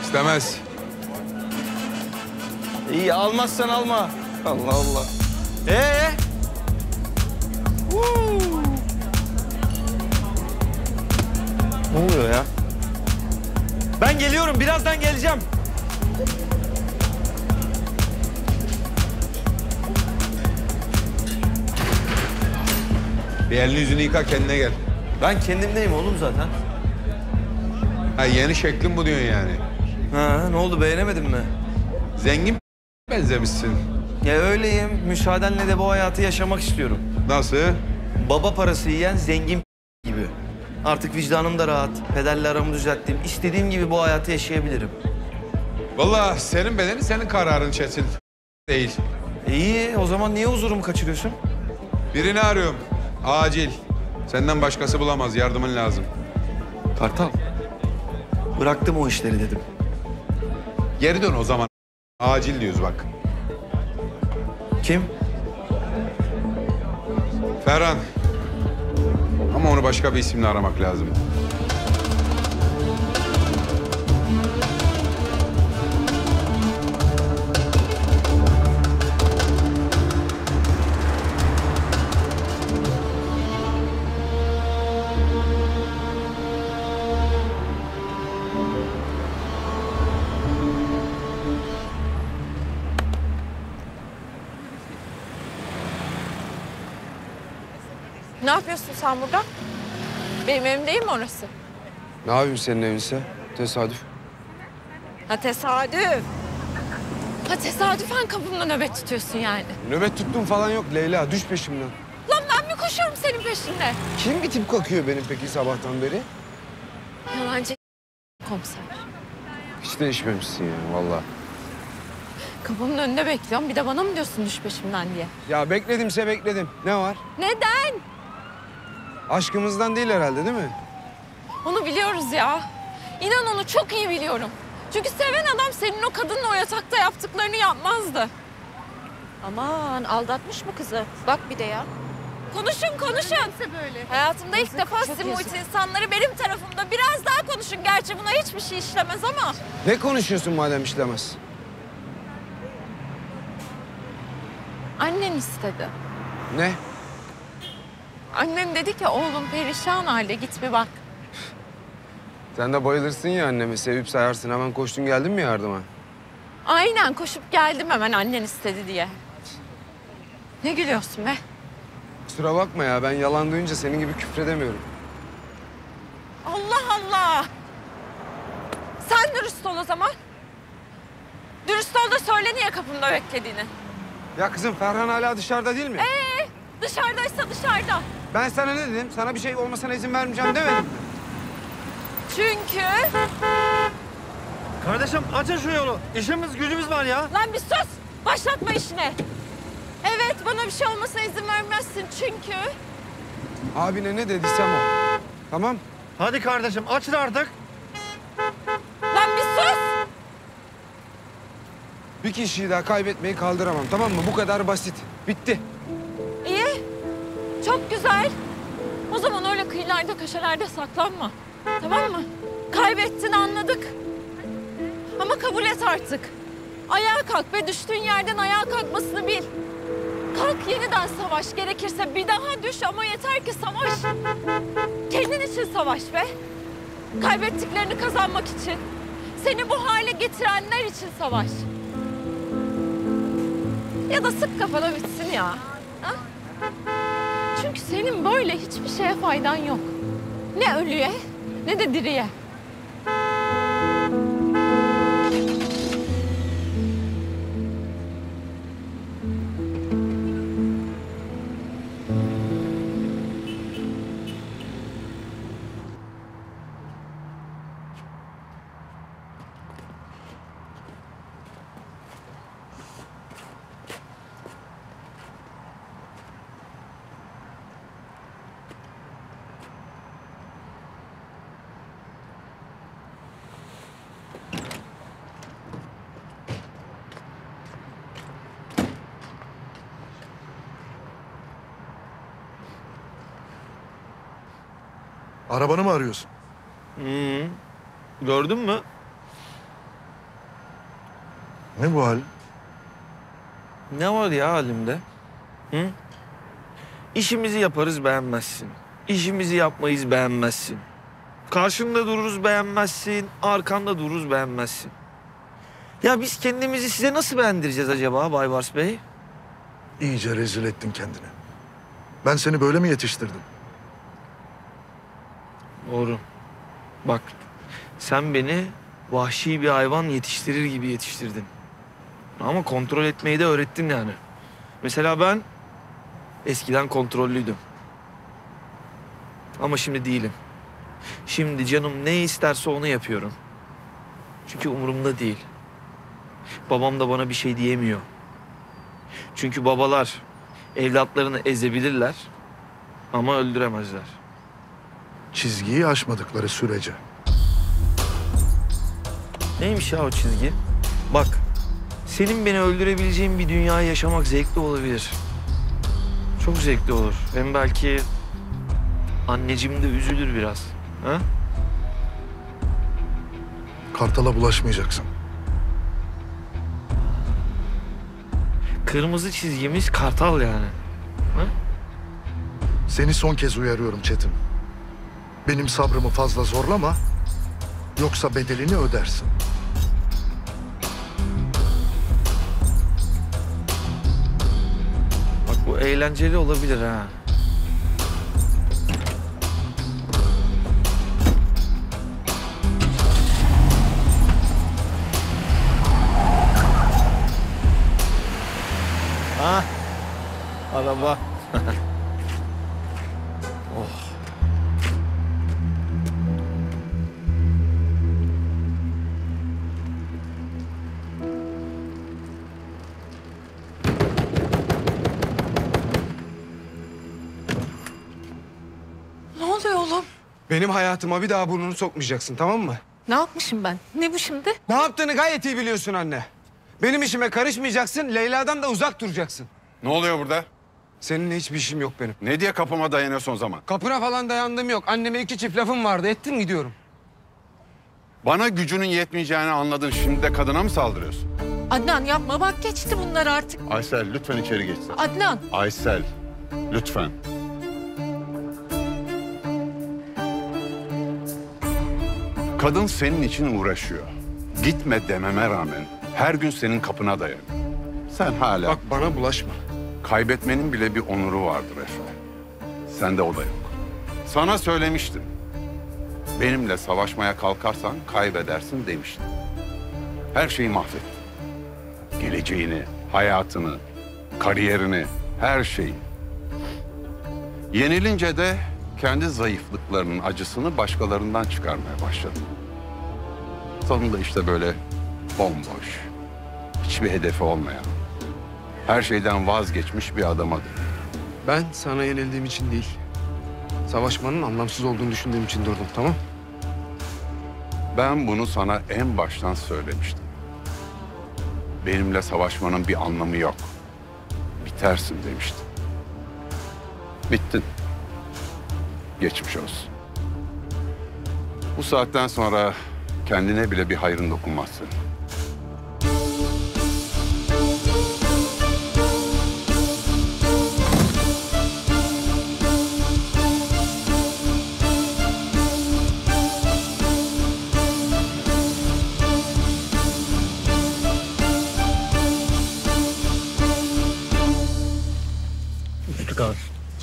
İstemez. İyi, almazsan alma. Allah Allah. Ne oluyor ya? Ben geliyorum. Birazdan geleceğim. Bir elini yüzünü yıka, kendine gel. Ben kendimdeyim oğlum zaten. Ha, yeni şeklin bu diyorsun yani. Ha, ne oldu, beğenemedin mi? Zengin benzemişsin. Ya öyleyim. Müsaadenle de bu hayatı yaşamak istiyorum. Nasıl? Baba parası yiyen zengin gibi. Artık vicdanım da rahat. Pederle aramı düzelttim. İstediğim gibi bu hayatı yaşayabilirim. Vallahi senin bedenin senin kararın Çetin. Değil. İyi, o zaman niye huzurumu kaçırıyorsun? Birini arıyorum. Acil. Senden başkası bulamaz. Yardımın lazım. Kartal. Bıraktım o işleri dedim. Geri dön o zaman. Acil diyoruz bak. Kim? Ferhan. Ama onu başka bir isimle aramak lazım. Ne yapıyorsun sen burada? Benim evim değil mi orası? Ne yapayım senin evinse? Tesadüf. Ha tesadüf. Ha tesadüfen kapımda nöbet tutuyorsun yani. Nöbet tuttum falan yok Leyla. Düş peşimden. Lan ben mi koşuyorum senin peşinde? Kim bir tip kakıyor benim peki sabahtan beri? Yalancı komiser. Hiç değişmemişsin yani vallahi. Kapımın önünde bekliyorum. Bir de bana mı diyorsun düş peşimden diye? Ya bekledimse bekledim. Ne var? Neden? Aşkımızdan değil herhalde değil mi? Onu biliyoruz ya. İnan onu çok iyi biliyorum. Çünkü seven adam senin o kadınla o yatakta yaptıklarını yapmazdı. Aman aldatmış mı kızı? Bak bir de ya. Konuşun. Böyle. Hayatımda ilk defa sizin bu insanları benim tarafımda. Biraz daha konuşun. Gerçi buna hiçbir şey işlemez ama. Ne konuşuyorsun madem işlemez? Annen istedi. Ne? Annem dedi ki oğlum perişan halde, git bir bak. Sen de bayılırsın ya anneme, sevip sayarsın. Hemen koştun geldin mi yardıma? Aynen, koşup geldim hemen annen istedi diye. Ne gülüyorsun be? Kusura bakma ya, ben yalan duyunca senin gibi küfredemiyorum. Allah Allah! Sen dürüst ol o zaman. Dürüst ol da söyle niye kapımda beklediğini. Ya kızım Ferhan hala dışarıda değil mi? Dışarıdaysa dışarıda. Ben sana ne dedim? Sana bir şey olmasına izin vermeyeceğim demedim. Çünkü... Kardeşim açın şu yolu. İşimiz gücümüz var ya. Lan bir sus. Başlatma işine. Evet, bana bir şey olmasına izin vermezsin çünkü... Abine ne dediysem o. Tamam. Hadi kardeşim açın artık. Lan bir sus. Bir kişiyi daha kaybetmeyi kaldıramam, tamam mı? Bu kadar basit. Bitti. Çok güzel. O zaman öyle kıyılarda, köşelerde saklanma. Tamam mı? Kaybettin, anladık. Ama kabul et artık. Ayağa kalk ve düştüğün yerden ayağa kalkmasını bil. Kalk, yeniden savaş. Gerekirse bir daha düş ama yeter ki savaş. Kendin için savaş be. Kaybettiklerini kazanmak için. Seni bu hale getirenler için savaş. Ya da sık kafana bitsin ya. Ha? Çünkü senin böyle hiçbir şeye faydan yok. Ne ölüye, ne de diriye. Arabanı mı arıyorsun? Gördün mü? Ne bu hal? Ne var ya halimde? Hı? İşimizi yaparız beğenmezsin. İşimizi yapmayız beğenmezsin. Karşında dururuz beğenmezsin. Arkanda dururuz beğenmezsin. Ya biz kendimizi size nasıl beğendireceğiz acaba Baybars Bey? İyice rezil ettin kendini. Ben seni böyle mi yetiştirdim? Doğru. Bak sen beni vahşi bir hayvan yetiştirir gibi yetiştirdin. Ama kontrol etmeyi de öğrettin yani. Mesela ben eskiden kontrollüydüm. Ama şimdi değilim. Şimdi canım ne isterse onu yapıyorum. Çünkü umurumda değil. Babam da bana bir şey diyemiyor. Çünkü babalar evlatlarını ezebilirler ama öldüremezler. Çizgiyi aşmadıkları sürece. Neymiş ya o çizgi? Bak, senin beni öldürebileceğin bir dünyayı yaşamak zevkli olabilir. Çok zevkli olur. Hem belki anneciğim de üzülür biraz. Ha? Kartal'a bulaşmayacaksın. Kırmızı çizgimiz Kartal yani. Ha? Seni son kez uyarıyorum Çetin. Benim sabrımı fazla zorlama, yoksa bedelini ödersin. Bak bu eğlenceli olabilir ha. Ha, araba. Oh. Ne oluyor oğlum? Benim hayatıma bir daha burnunu sokmayacaksın, tamam mı? Ne yapmışım ben? Ne bu şimdi? Ne yaptığını gayet iyi biliyorsun anne. Benim işime karışmayacaksın, Leyla'dan da uzak duracaksın. Ne oluyor burada? Seninle hiçbir işim yok benim. Ne diye kapıma dayanıyorsun o zaman? Kapına falan dayandığım yok. Anneme iki çift lafım vardı, ettim gidiyorum. Bana gücünün yetmeyeceğini anladın, şimdi de kadına mı saldırıyorsun? Adnan yapma, bak geçti bunlar artık. Aysel lütfen içeri geç. Adnan. Aysel lütfen. Kadın senin için uğraşıyor. Gitme dememe rağmen her gün senin kapına dayanıyor. Sen hala... Bak bana bulaşma. Kaybetmenin bile bir onuru vardır Efe. Sende o da yok. Sana söylemiştim. Benimle savaşmaya kalkarsan kaybedersin demiştim. Her şeyi mahvettin. Geleceğini, hayatını, kariyerini, her şeyi. Yenilince de kendi zayıflıklarının acısını başkalarından çıkarmaya başladın. Sonunda işte böyle bomboş, hiçbir hedefi olmayan, her şeyden vazgeçmiş bir adama dönüyor. Ben sana yenildiğim için değil, savaşmanın anlamsız olduğunu düşündüğüm için durdum, tamam? Ben bunu sana en baştan söylemiştim. Benimle savaşmanın bir anlamı yok. Bitersin demiştim. Bittin. Geçmiş olsun. Bu saatten sonra kendine bile bir hayrın dokunmazsın.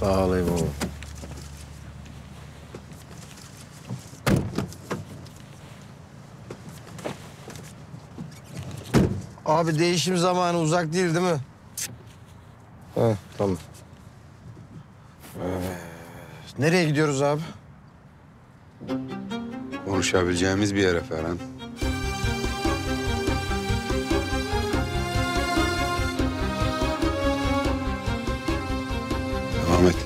Sağ ol eyvallah. Abi değişim zamanı uzak değil mi? Heh, tamam. Evet. Nereye gidiyoruz abi? Konuşabileceğimiz bir yere Ferhan. Ahmet.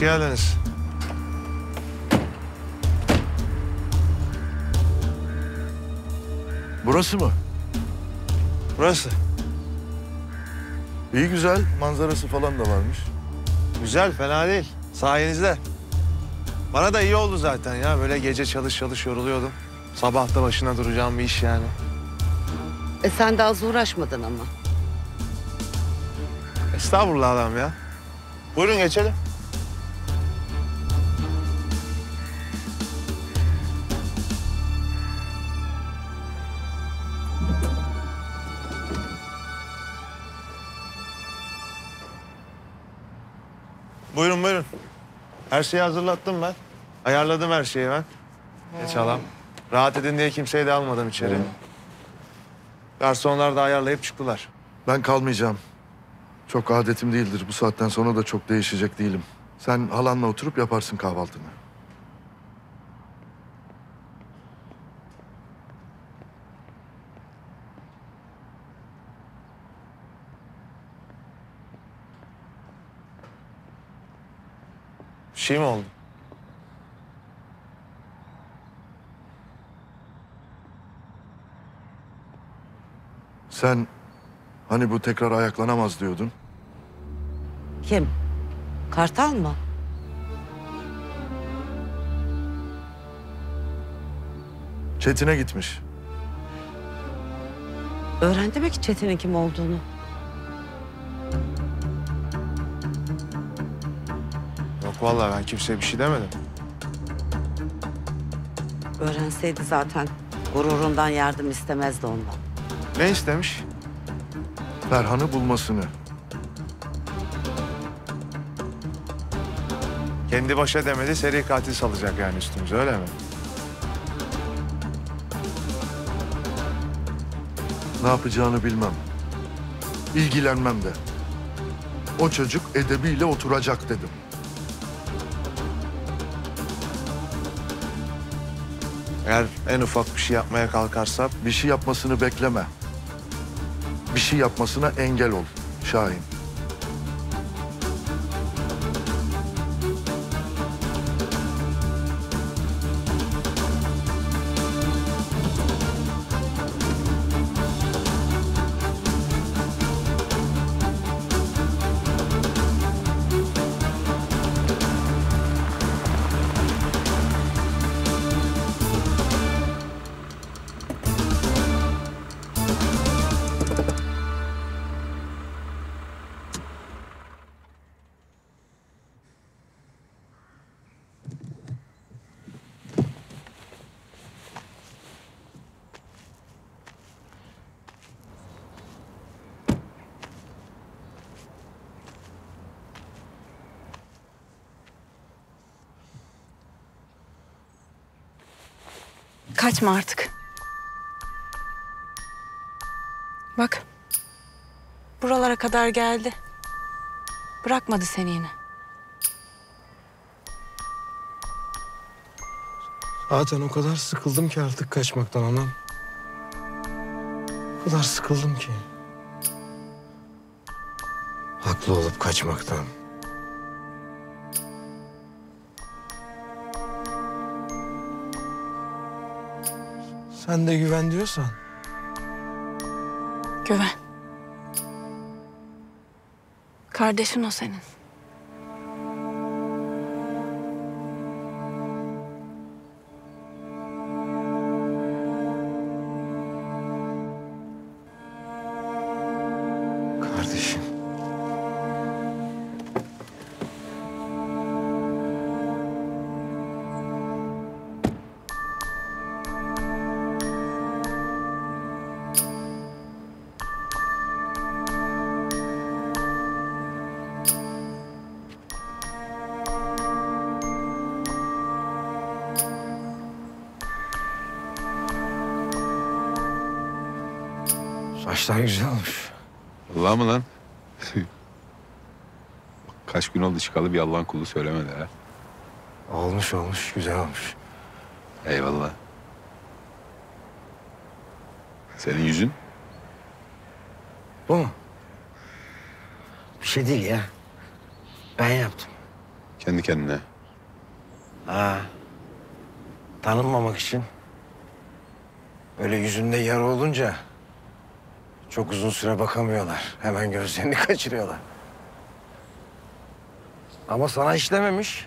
Hoş geldiniz. Burası mı? Burası. İyi güzel, manzarası falan da varmış. Güzel, fena değil. Sayenizde. Bana da iyi oldu zaten ya. Böyle gece çalış yoruluyordum. Sabah da başına duracağım bir iş yani. Sen daha az uğraşmadın ama. Estağfurullah adam ya. Buyurun geçelim. Buyurun buyurun. Her şeyi hazırlattım ben. Ayarladım her şeyi ben. Geç alam. Rahat edin diye kimseyi de almadım içeri. Garsonlar da ayarlayıp çıktılar. Ben kalmayacağım. Çok adetim değildir. Bu saatten sonra da çok değişecek değilim. Sen halanla oturup yaparsın kahvaltını. Bir şey mi oldu? Sen hani bu tekrar ayaklanamaz diyordun. Kim? Kartal mı? Çetin'e gitmiş. Öğrendi mi ki Çetin'in kim olduğunu? Yok vallahi ben kimseye bir şey demedim. Öğrenseydi zaten gururundan yardım istemezdi ondan. Ne istemiş? Ferhan'ı bulmasını. Kendi başa demedi, seri katil salacak yani üstümüze, öyle mi? Ne yapacağını bilmem. İlgilenmem de. O çocuk edebiyle oturacak dedim. Eğer en ufak bir şey yapmaya kalkarsa... Bir şey yapmasını bekleme. Bir şey yapmasına engel ol Şahin. Kaçma artık. Bak. Buralara kadar geldi. Bırakmadı seni yine. Zaten o kadar sıkıldım ki artık kaçmaktan anam. O kadar sıkıldım ki. Haklı olup kaçmaktan. Sen de güven diyorsan. Güven. Kardeşin o senin. Kardeşim. Saçlar güzel olmuş. Vallahi mı lan? Kaç gün oldu çıkalı bir Allah'ın kulu söylemedi ha. Olmuş, güzel olmuş. Eyvallah. Senin yüzün? Bu mu? Bir şey değil ya. Ben yaptım. Kendi kendine. Ha. Tanınmamak için. Öyle yüzünde yara olunca çok uzun süre bakamıyorlar. Hemen gözlerini kaçırıyorlar. Ama sana işlememiş.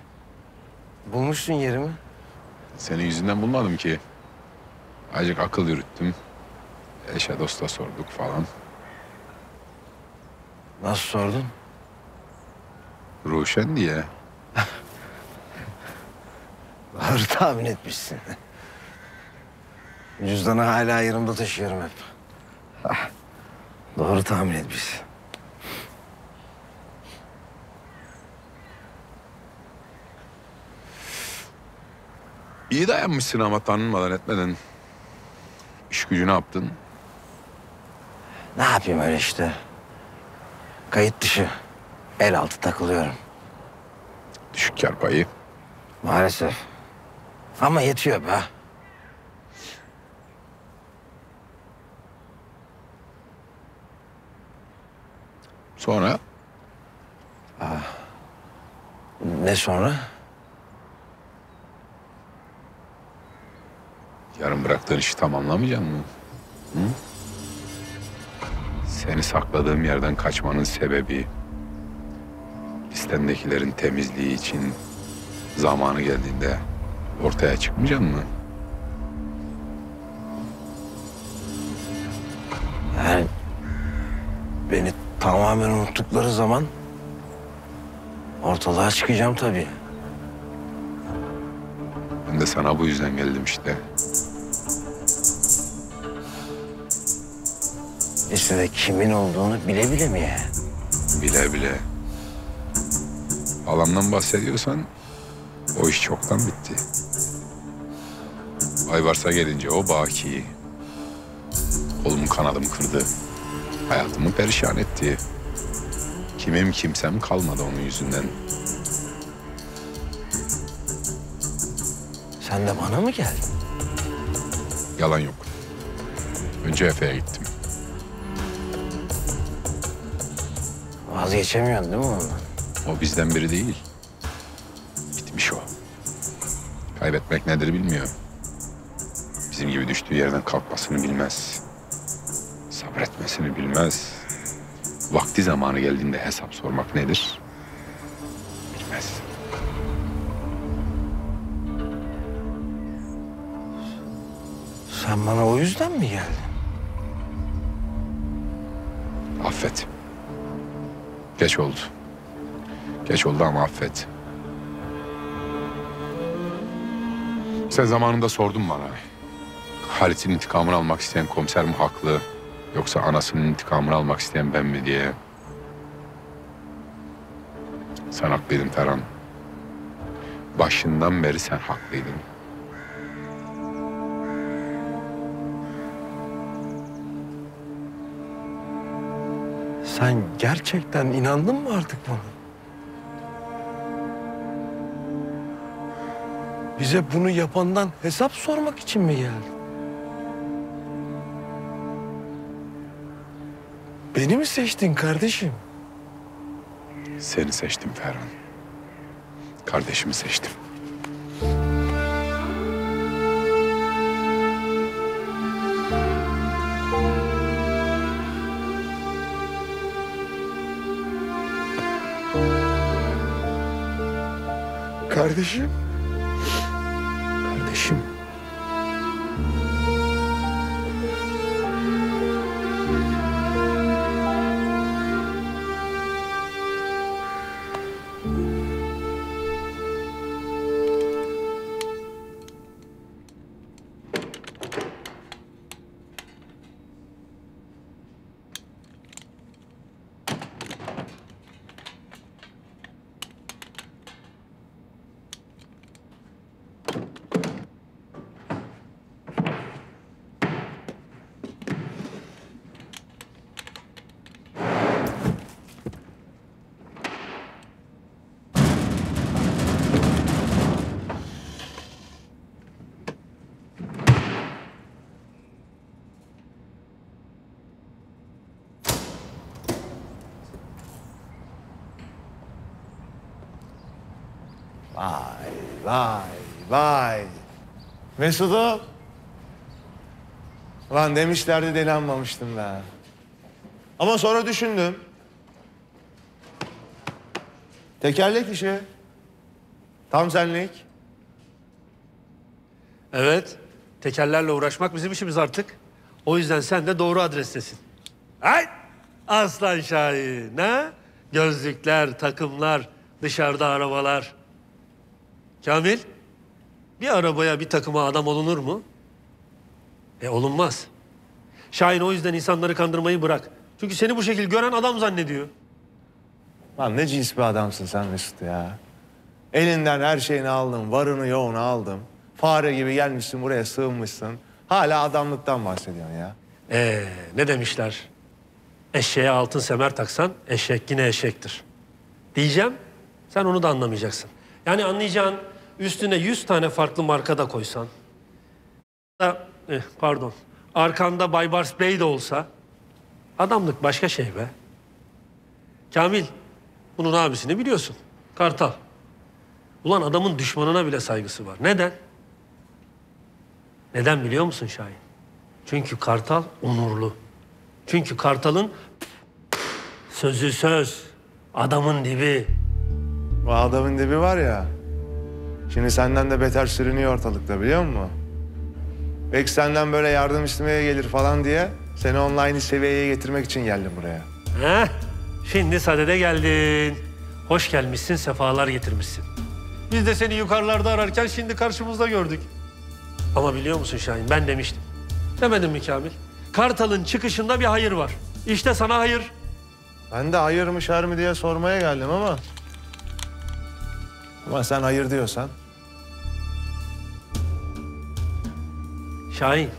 Bulmuşsun yerimi. Senin yüzünden bulmadım ki. Azıcık akıl yürüttüm. Eşe dosta sorduk falan. Nasıl sordun? Ruşen diye. Doğru tahmin etmişsin. Cüzdanı hala yanımda taşıyorum hep. Doğru tahmin etmişsin. İyi dayanmışsın ama tanınmadan etmeden. İş gücü ne yaptın? Ne yapayım öyle işte. Kayıt dışı. El altı takılıyorum. Düşük kar payı. Maalesef. Ama yetiyor be. Sonra? Aa, ne sonra? Yarın bıraktığın işi tamamlamayacak mısın? Hı? Seni sakladığım yerden kaçmanın sebebi... listendekilerin temizliği için... zamanı geldiğinde ortaya çıkmayacak mısın? Yani... beni tamamen unuttukları zaman... ortalığa çıkacağım tabii. Ben de sana bu yüzden geldim işte. İçinde kimin olduğunu bile bile mi ya? Bile bile. Alandan bahsediyorsan o iş çoktan bitti. Baybars'a gelince o baki. Kolumu kanadımı kırdı. Hayatımı perişan etti. Kimim kimsem kalmadı onun yüzünden. Sen de bana mı geldin? Yalan yok. Önce Efe'ye gittim. Vazgeçemiyorsun değil mi ondan? O bizden biri değil. Bitmiş o. Kaybetmek nedir bilmiyor. Bizim gibi düştüğü yerden kalkmasını bilmez. Sabretmesini bilmez. Vakti zamanı geldiğinde hesap sormak nedir? Bilmez. Sen bana o yüzden mi geldin? Affet. Geç oldu. Geç oldu ama affet. Sen zamanında sordun bana. Halit'in intikamını almak isteyen komiser mi haklı? Yoksa anasının intikamını almak isteyen ben mi diye. Sen haklıydın Ferhan. Başından beri sen haklıydın. Sen gerçekten inandın mı artık bana? Bize bunu yapandan hesap sormak için mi geldin? Beni mi seçtin kardeşim? Seni seçtim Ferhan. Kardeşimi seçtim. Kardeşim. Kardeşim. Vay vay vay. Mesut'um. Lan demişlerdi deli anlamıştım ben. Ama sonra düşündüm. Tekerlek işi. Tam senlik. Evet. Tekerlerle uğraşmak bizim işimiz artık. O yüzden sen de doğru adrestesin. Ay! Aslan Şahin, ha? Gözlükler, takımlar, dışarıda arabalar. Kamil, bir arabaya, bir takıma adam olunur mu? Olunmaz. Şahin, o yüzden insanları kandırmayı bırak. Çünkü seni bu şekilde gören adam zannediyor. Lan ne cins bir adamsın sen Mesut ya. Elinden her şeyini aldım, varını yoğunu aldım. Fare gibi gelmişsin, buraya sığınmışsın. Hala adamlıktan bahsediyorsun ya. Ne demişler? Eşeğe altın semer taksan, eşek yine eşektir. Diyeceğim, sen onu da anlamayacaksın. Yani anlayacağın, üstüne 100 tane farklı marka da koysan... pardon, arkanda Baybars Bey de olsa... Adamlık başka şey be. Kamil, bunun abisini biliyorsun. Kartal. Ulan adamın düşmanına bile saygısı var. Neden? Neden biliyor musun Şahin? Çünkü Kartal onurlu. Çünkü Kartal'ın sözü söz, adamın dibi. O adamın dibi var ya, şimdi senden de beter sürünüyor ortalıkta biliyor musun? Belki senden böyle yardım istemeye gelir falan diye seni online seviyeye getirmek için geldim buraya. Heh, şimdi sadede geldin. Hoş gelmişsin, sefalar getirmişsin. Biz de seni yukarılarda ararken şimdi karşımızda gördük. Ama biliyor musun Şahin, ben demiştim. Demedim mi Kamil? Kartal'ın çıkışında bir hayır var. İşte sana hayır. Ben de hayır mı şer mi diye sormaya geldim ama... Ama sen hayır diyorsan. Şahin,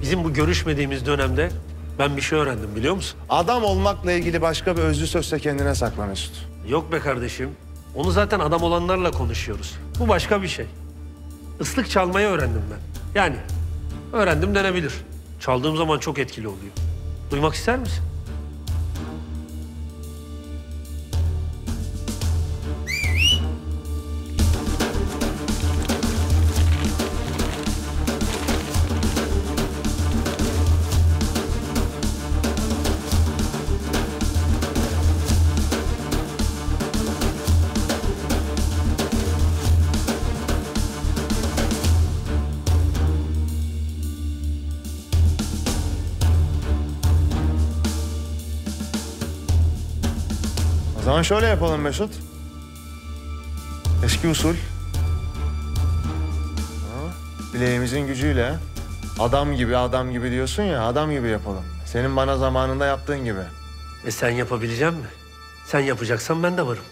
bizim bu görüşmediğimiz dönemde ben bir şey öğrendim biliyor musun? Adam olmakla ilgili başka bir özlü sözse kendine sakla Mesut. Yok be kardeşim. Onu zaten adam olanlarla konuşuyoruz. Bu başka bir şey. Islık çalmayı öğrendim ben. Yani öğrendim denebilir. Çaldığım zaman çok etkili oluyor. Duymak ister misin? Ama şöyle yapalım Mesut. Eski usul. Bileğimizin gücüyle adam gibi diyorsun ya, adam gibi yapalım. Senin bana zamanında yaptığın gibi. Sen yapabilecek misin? Sen yapacaksan ben de varım.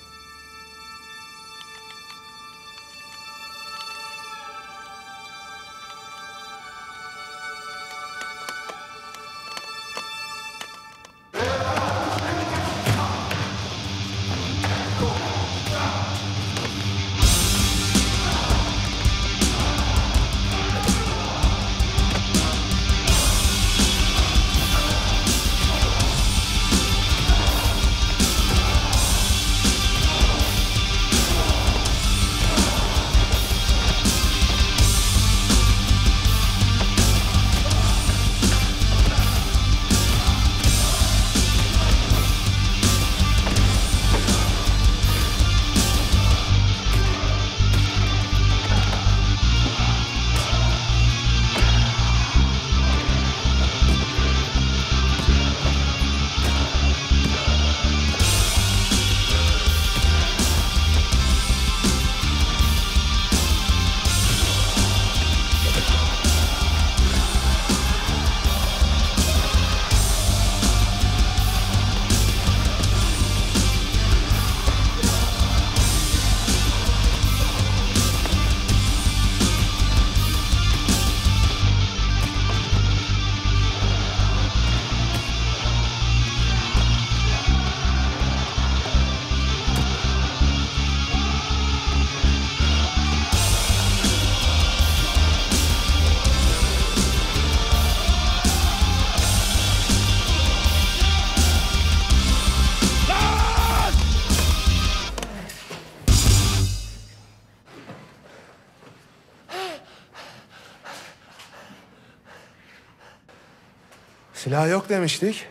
Silah yok demiştik.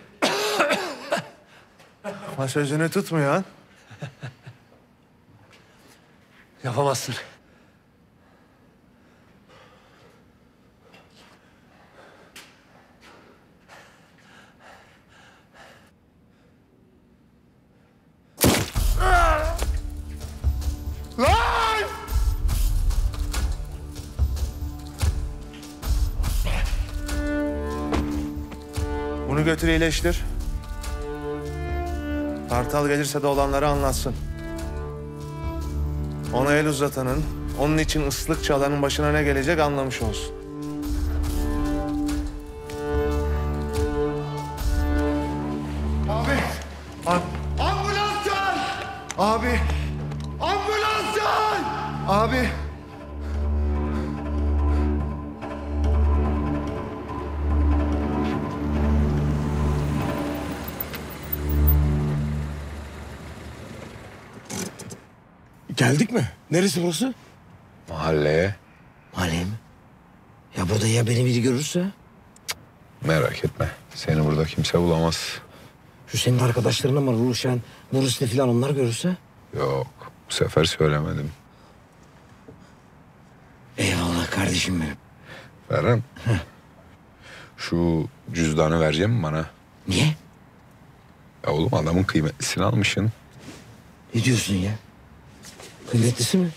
Ama sözünü tutmayan. Yapamazsın. Bunu götür iyileştir. Kartal gelirse de olanları anlatsın. Ona el uzatanın, onun için ıslık çalanın başına ne gelecek anlamış olsun. Abi! Abi! Ambulans çağır! Abi! Ambulans çağır! Abi! Geldik mi? Neresi burası? Mahalleye. Mahalleye mi? Ya burada ya beni biri görürse? Cık, merak etme. Seni burada kimse bulamaz. Şu senin arkadaşların ama Ruşen, Nurus'le falan onlar görürse? Yok. Bu sefer söylemedim. Eyvallah kardeşim benim. Ferhan. Şu cüzdanı vereceğim mi bana? Niye? Ya oğlum adamın kıymetlisini almışsın. Ne diyorsun ya? Kıymetlisi mi?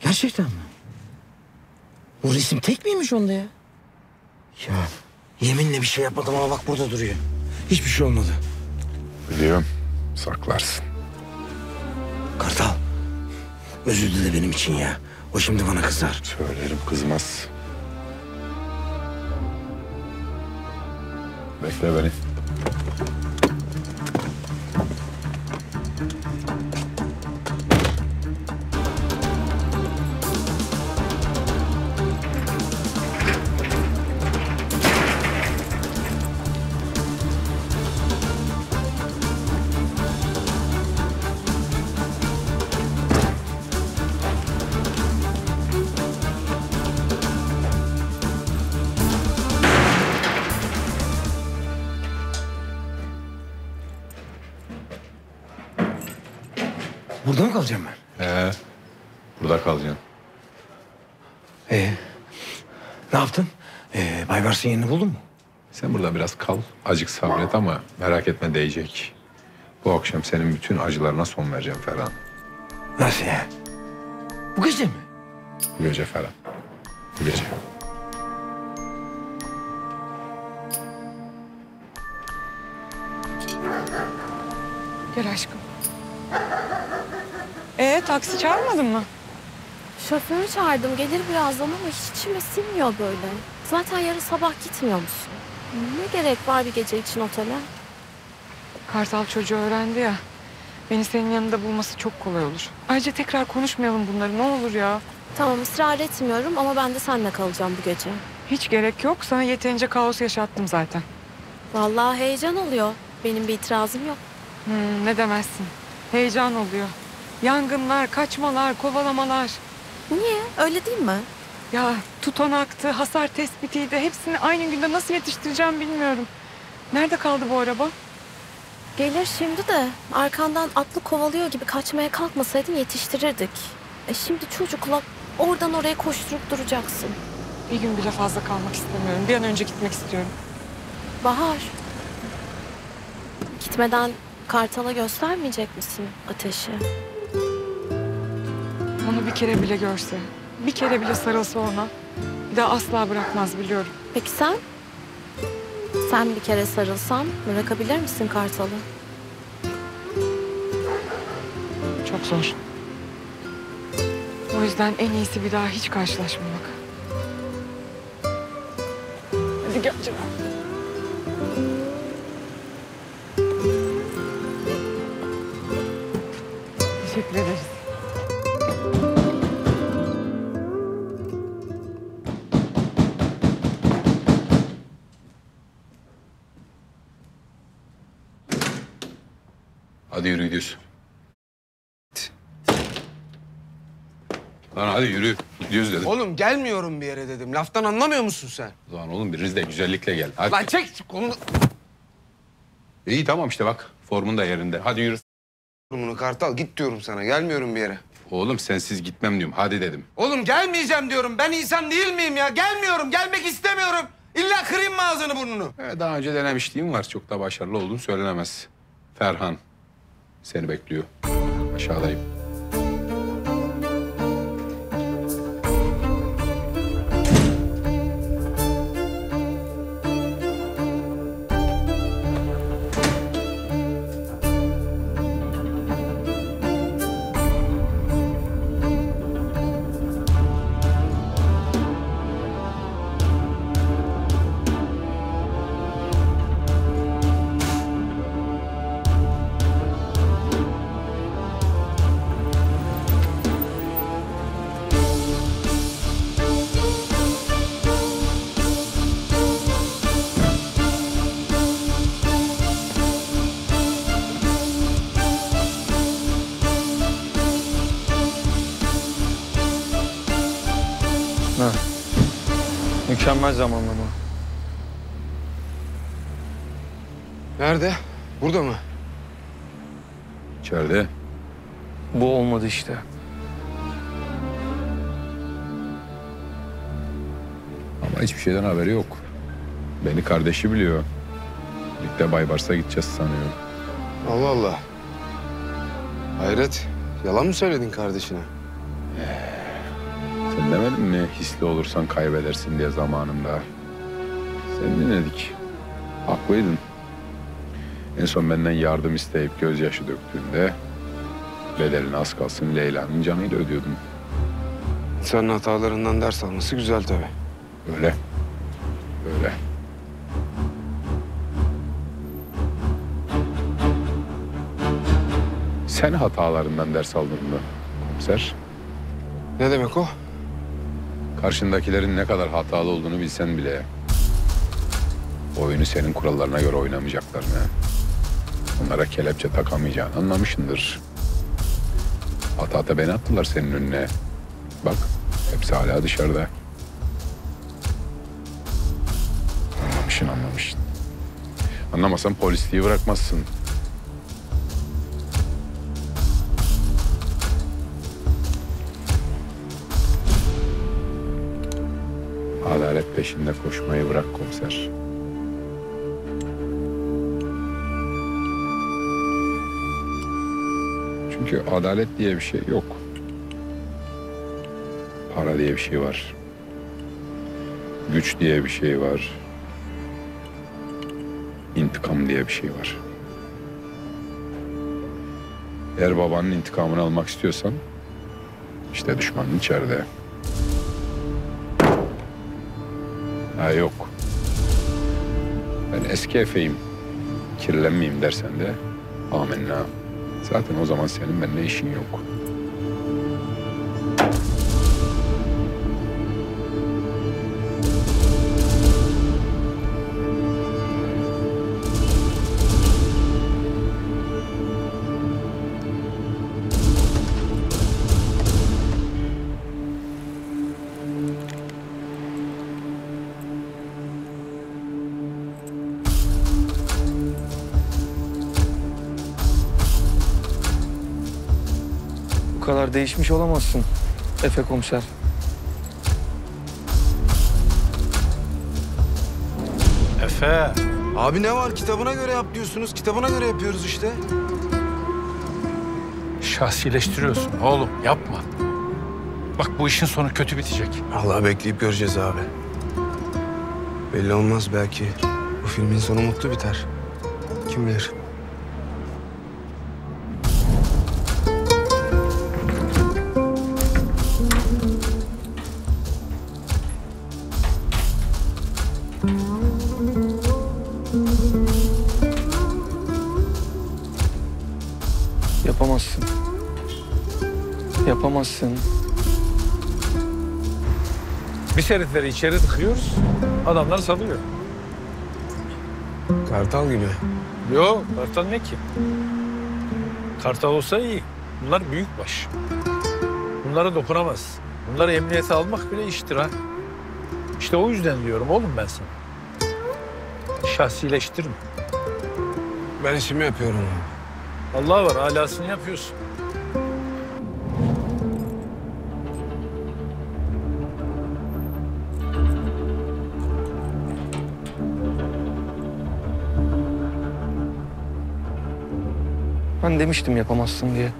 Gerçekten mi? Bu resim tek miymiş onda ya? Ya yeminle bir şey yapmadım ama bak burada duruyor. Hiçbir şey olmadı. Biliyorum. Saklarsın. Kartal. Özür dile benim için ya. O şimdi bana kızar. Söylerim kızmaz. Bekle beni. Burada mı kalacağım ben? Burada kalacağım. Ne yaptın? Baybars'ın yerini buldun mu? Sen burada biraz kal, acık sabret ama merak etme değecek. Bu akşam senin bütün acılarına son vereceğim Ferhan. Nasıl ya? Bu gece mi? Bu gece Ferhan. Bu gece. Gel aşkım. Taksi çağırmadın mı? Şoförü çağırdım. Gelir birazdan ama hiç içime sinmiyor böyle. Zaten yarın sabah gitmiyor musun? Ne gerek var bir gece için otele? Kartal çocuğu öğrendi ya. Beni senin yanında bulması çok kolay olur. Ayrıca tekrar konuşmayalım bunları ne olur ya. Tamam ısrar etmiyorum ama ben de seninle kalacağım bu gece. Hiç gerek yok. Sana yeterince kaos yaşattım zaten. Vallahi heyecan oluyor. Benim bir itirazım yok. Ne demezsin. Heyecan oluyor. Yangınlar, kaçmalar, kovalamalar. Niye? Öyle değil mi? Ya tutanaktı, hasar tespitiydi. Hepsini aynı günde nasıl yetiştireceğim bilmiyorum. Nerede kaldı bu araba? Gelir şimdi de arkandan atlı kovalıyor gibi kaçmaya kalkmasaydın yetiştirirdik. Şimdi çocukla oradan oraya koşturup duracaksın. Bir gün bile fazla kalmak istemiyorum. Bir an önce gitmek istiyorum. Bahar. Gitmeden Kartal'a göstermeyecek misin ateşi? Onu bir kere bile görse, bir kere bile sarılsa ona bir daha asla bırakmaz biliyorum. Peki sen? Sen bir kere sarılsan bırakabilir misin Kartal'ı? Çok zor. O yüzden en iyisi bir daha hiç karşılaşmamak. Hadi gel canım. Teşekkür ederiz. Hadi yürü gidiyoruz. Lan hadi yürü. Gidiyoruz dedim. Oğlum gelmiyorum bir yere dedim. Laftan anlamıyor musun sen? Lan oğlum biriniz de güzellikle gel. Hadi. Lan çek kolunu. İyi tamam işte bak. Formun da yerinde. Hadi yürü. Bunu Kartal git diyorum sana. Gelmiyorum bir yere. Oğlum sensiz gitmem diyorum. Hadi dedim. Oğlum gelmeyeceğim diyorum. Ben insan değil miyim ya? Gelmiyorum. Gelmek istemiyorum. İlla kırayım mı ağzını burnunu? Daha önce denemişliğim var. Çok da başarılı olduğum söylenemez. Ferhan seni bekliyor. Aşağıdayım. Mükemmel zamanlama. Nerede? Burada mı? İçeride. Bu olmadı işte. Ama hiçbir şeyden haberi yok. Beni kardeşi biliyor. Birlikte Baybars'a gideceğiz sanıyorum. Allah Allah. Hayret. Yalan mı söyledin kardeşine? Sen demedin mi hisli olursan kaybedersin diye zamanında? Sen dinledik. Haklıydın. En son benden yardım isteyip gözyaşı döktüğünde bedelini az kalsın Leyla'nın canıyla ödüyordun. Senin hatalarından ders alması güzel tabii. Öyle. Öyle. Sen hatalarından ders aldın mı komiser? Ne demek o? Karşındakilerin ne kadar hatalı olduğunu bilsen bile oyunu senin kurallarına göre oynamayacaklarını, onlara kelepçe takamayacağını anlamışsındır. Hatata beni attılar senin önüne. Bak, hepsi hala dışarıda. Anlamışsın, anlamışsın. Anlamasan polisliği bırakmazsın. Adalet peşinde koşmayı bırak komiser. Çünkü adalet diye bir şey yok. Para diye bir şey var. Güç diye bir şey var. İntikam diye bir şey var. Eğer babanın intikamını almak istiyorsan işte düşmanın içeride. Ha yok. Ben eski Efe'yim. Kirlenmeyeyim dersen de amenna. Zaten o zaman senin benimle işin yok. Değişmiş olamazsın Efe komiser. Efe. Abi ne var? Kitabına göre yap diyorsunuz. Kitabına göre yapıyoruz işte. Şahsileştiriyorsun oğlum. Yapma. Bak bu işin sonu kötü bitecek. Vallahi bekleyip göreceğiz abi. Belli olmaz belki. Bu filmin sonu mutlu biter. Kim bilir? Biz herifleri içeri tıkıyoruz, adamlar salıyor. Kartal gibi. Yok, kartal ne ki? Kartal olsa iyi. Bunlar büyükbaş. Bunlara dokunamaz. Bunları emniyete almak bile iştir ha. İşte o yüzden diyorum oğlum ben sana. Şahsileştirme. Ben işimi yapıyorum abi. Allah var, alasını yapıyorsun. Ben demiştim yapamazsın diye.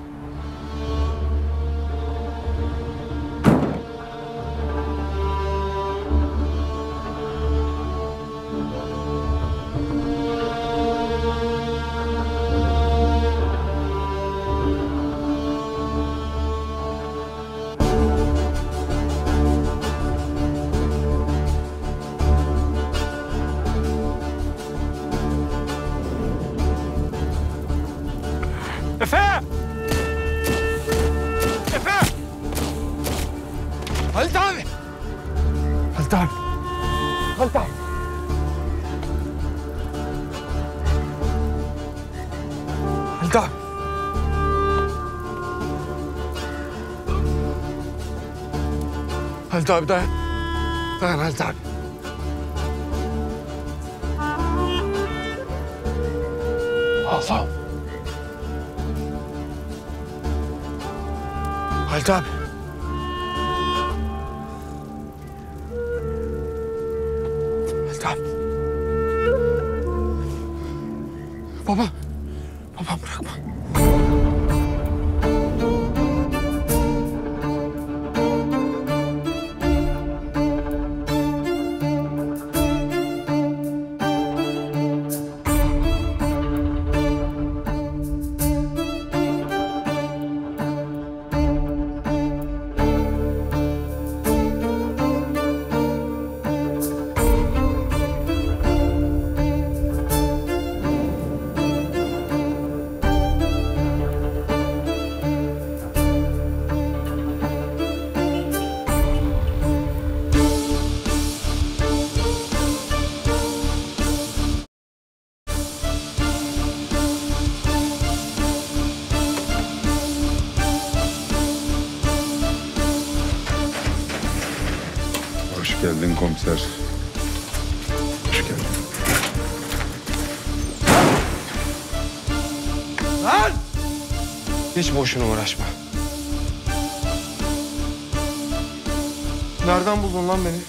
Halit abi dayan. Dayan Halit abi. Allah'ım. Halit abi. Halit abi. Baba. Baba bırakma. Komiser. Hoş geldin. Lan! Hiç boşuna uğraşma. Nereden buldun lan beni?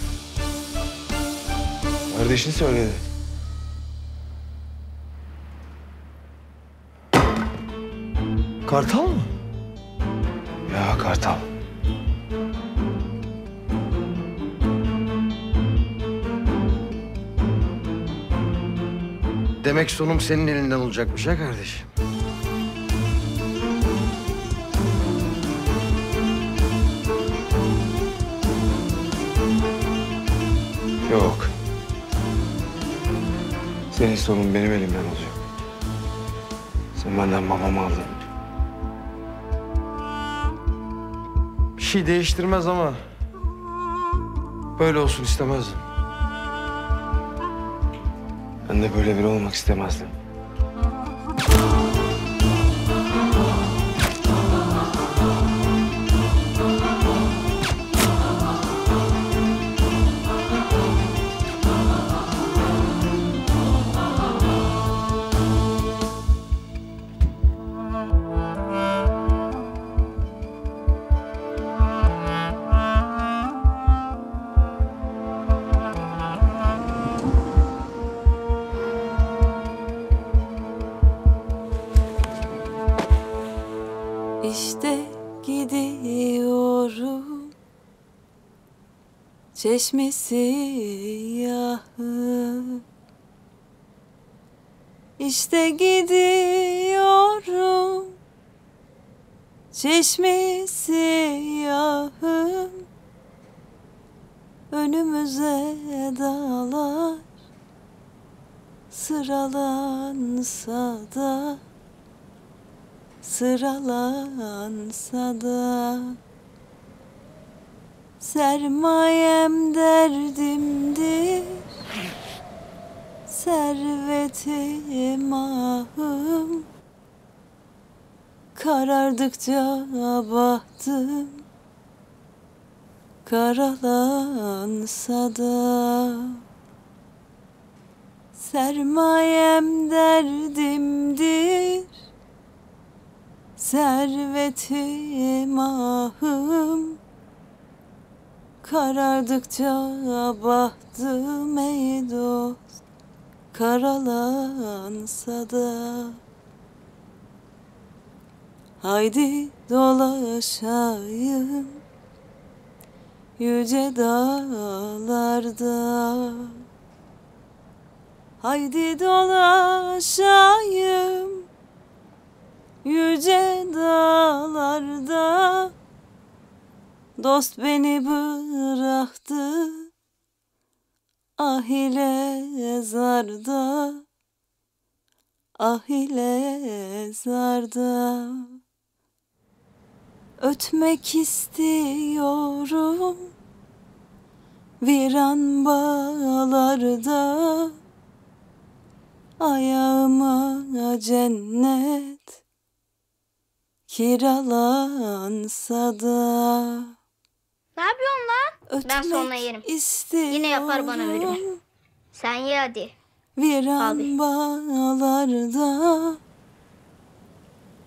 Kardeşin söyledi. Kartal mı? Ya Kartal. Demek sonum senin elinden olacakmış ha kardeşim. Yok. Senin sonun benim elimden olacak. Sen benden babamı aldın. Bir şey değiştirmez ama böyle olsun istemezdim. Ben de böyle biri olmak istemezdim. Çeşmesi yahut. İşte gidiyorum. Çeşmesi yahut. Önümüze dağlar sıralansa da sermayem derdimdir, servetim ahım. Karardıkça bahtım, karalansa da sermayem derdimdir, servetim ahım. Karardıkça bahtım ey dost, karalansa da. Haydi dolaşayım yüce dağlarda, haydi dolaşayım yüce dağlarda. Dost beni bıraktı ah ile zarda, ah ile zarda. Ötmek istiyorum viran bağlarda, ayağıma cennet kiralansa da. Ne yapıyorsun lan? Ötmek ben sonra yerim. Yine yapar bana verme. Sen ye hadi. Viran abi. Bağlarda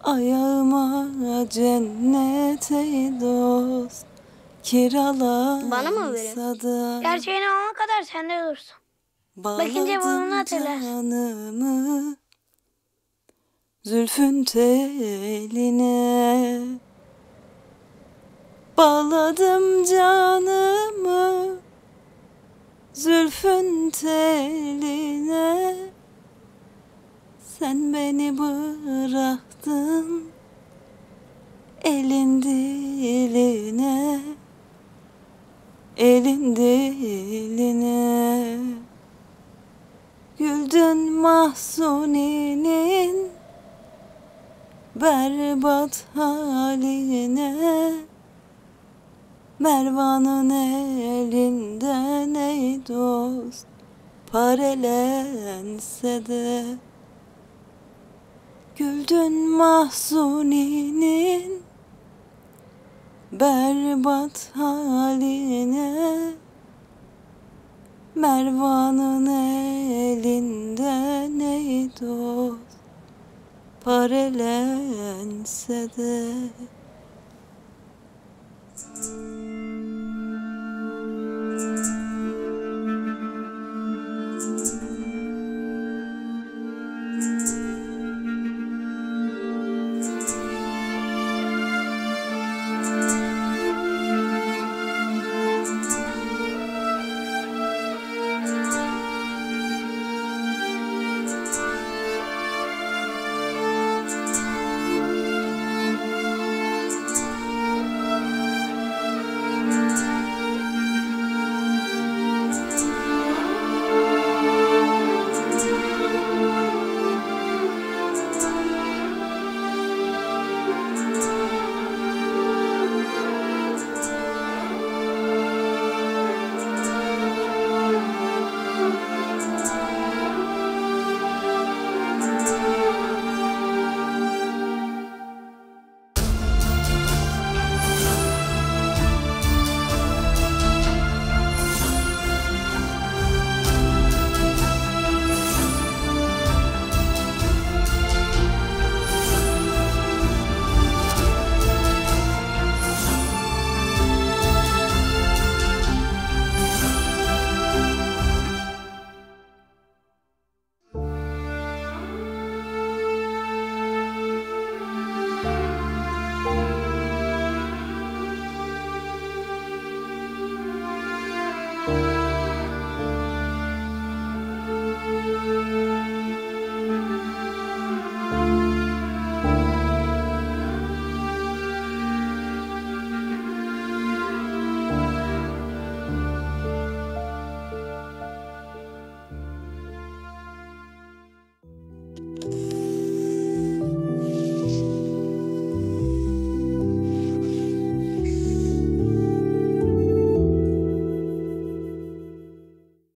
ayağıma cennet ey dost kiralansa bana mı verin? Gerçeğini alana kadar sen de dursun. Bakınca burnunu hatırlarsın. Zülfün teline bağladım canımı, zülfün teline. Sen beni bıraktın elin diline, elin diline. Güldün mahzuninin berbat haline, Mervan'ın elinden ey dost parelense de. Güldün mahzuninin berbat haline, Mervan'ın elinden ey dost parelense de.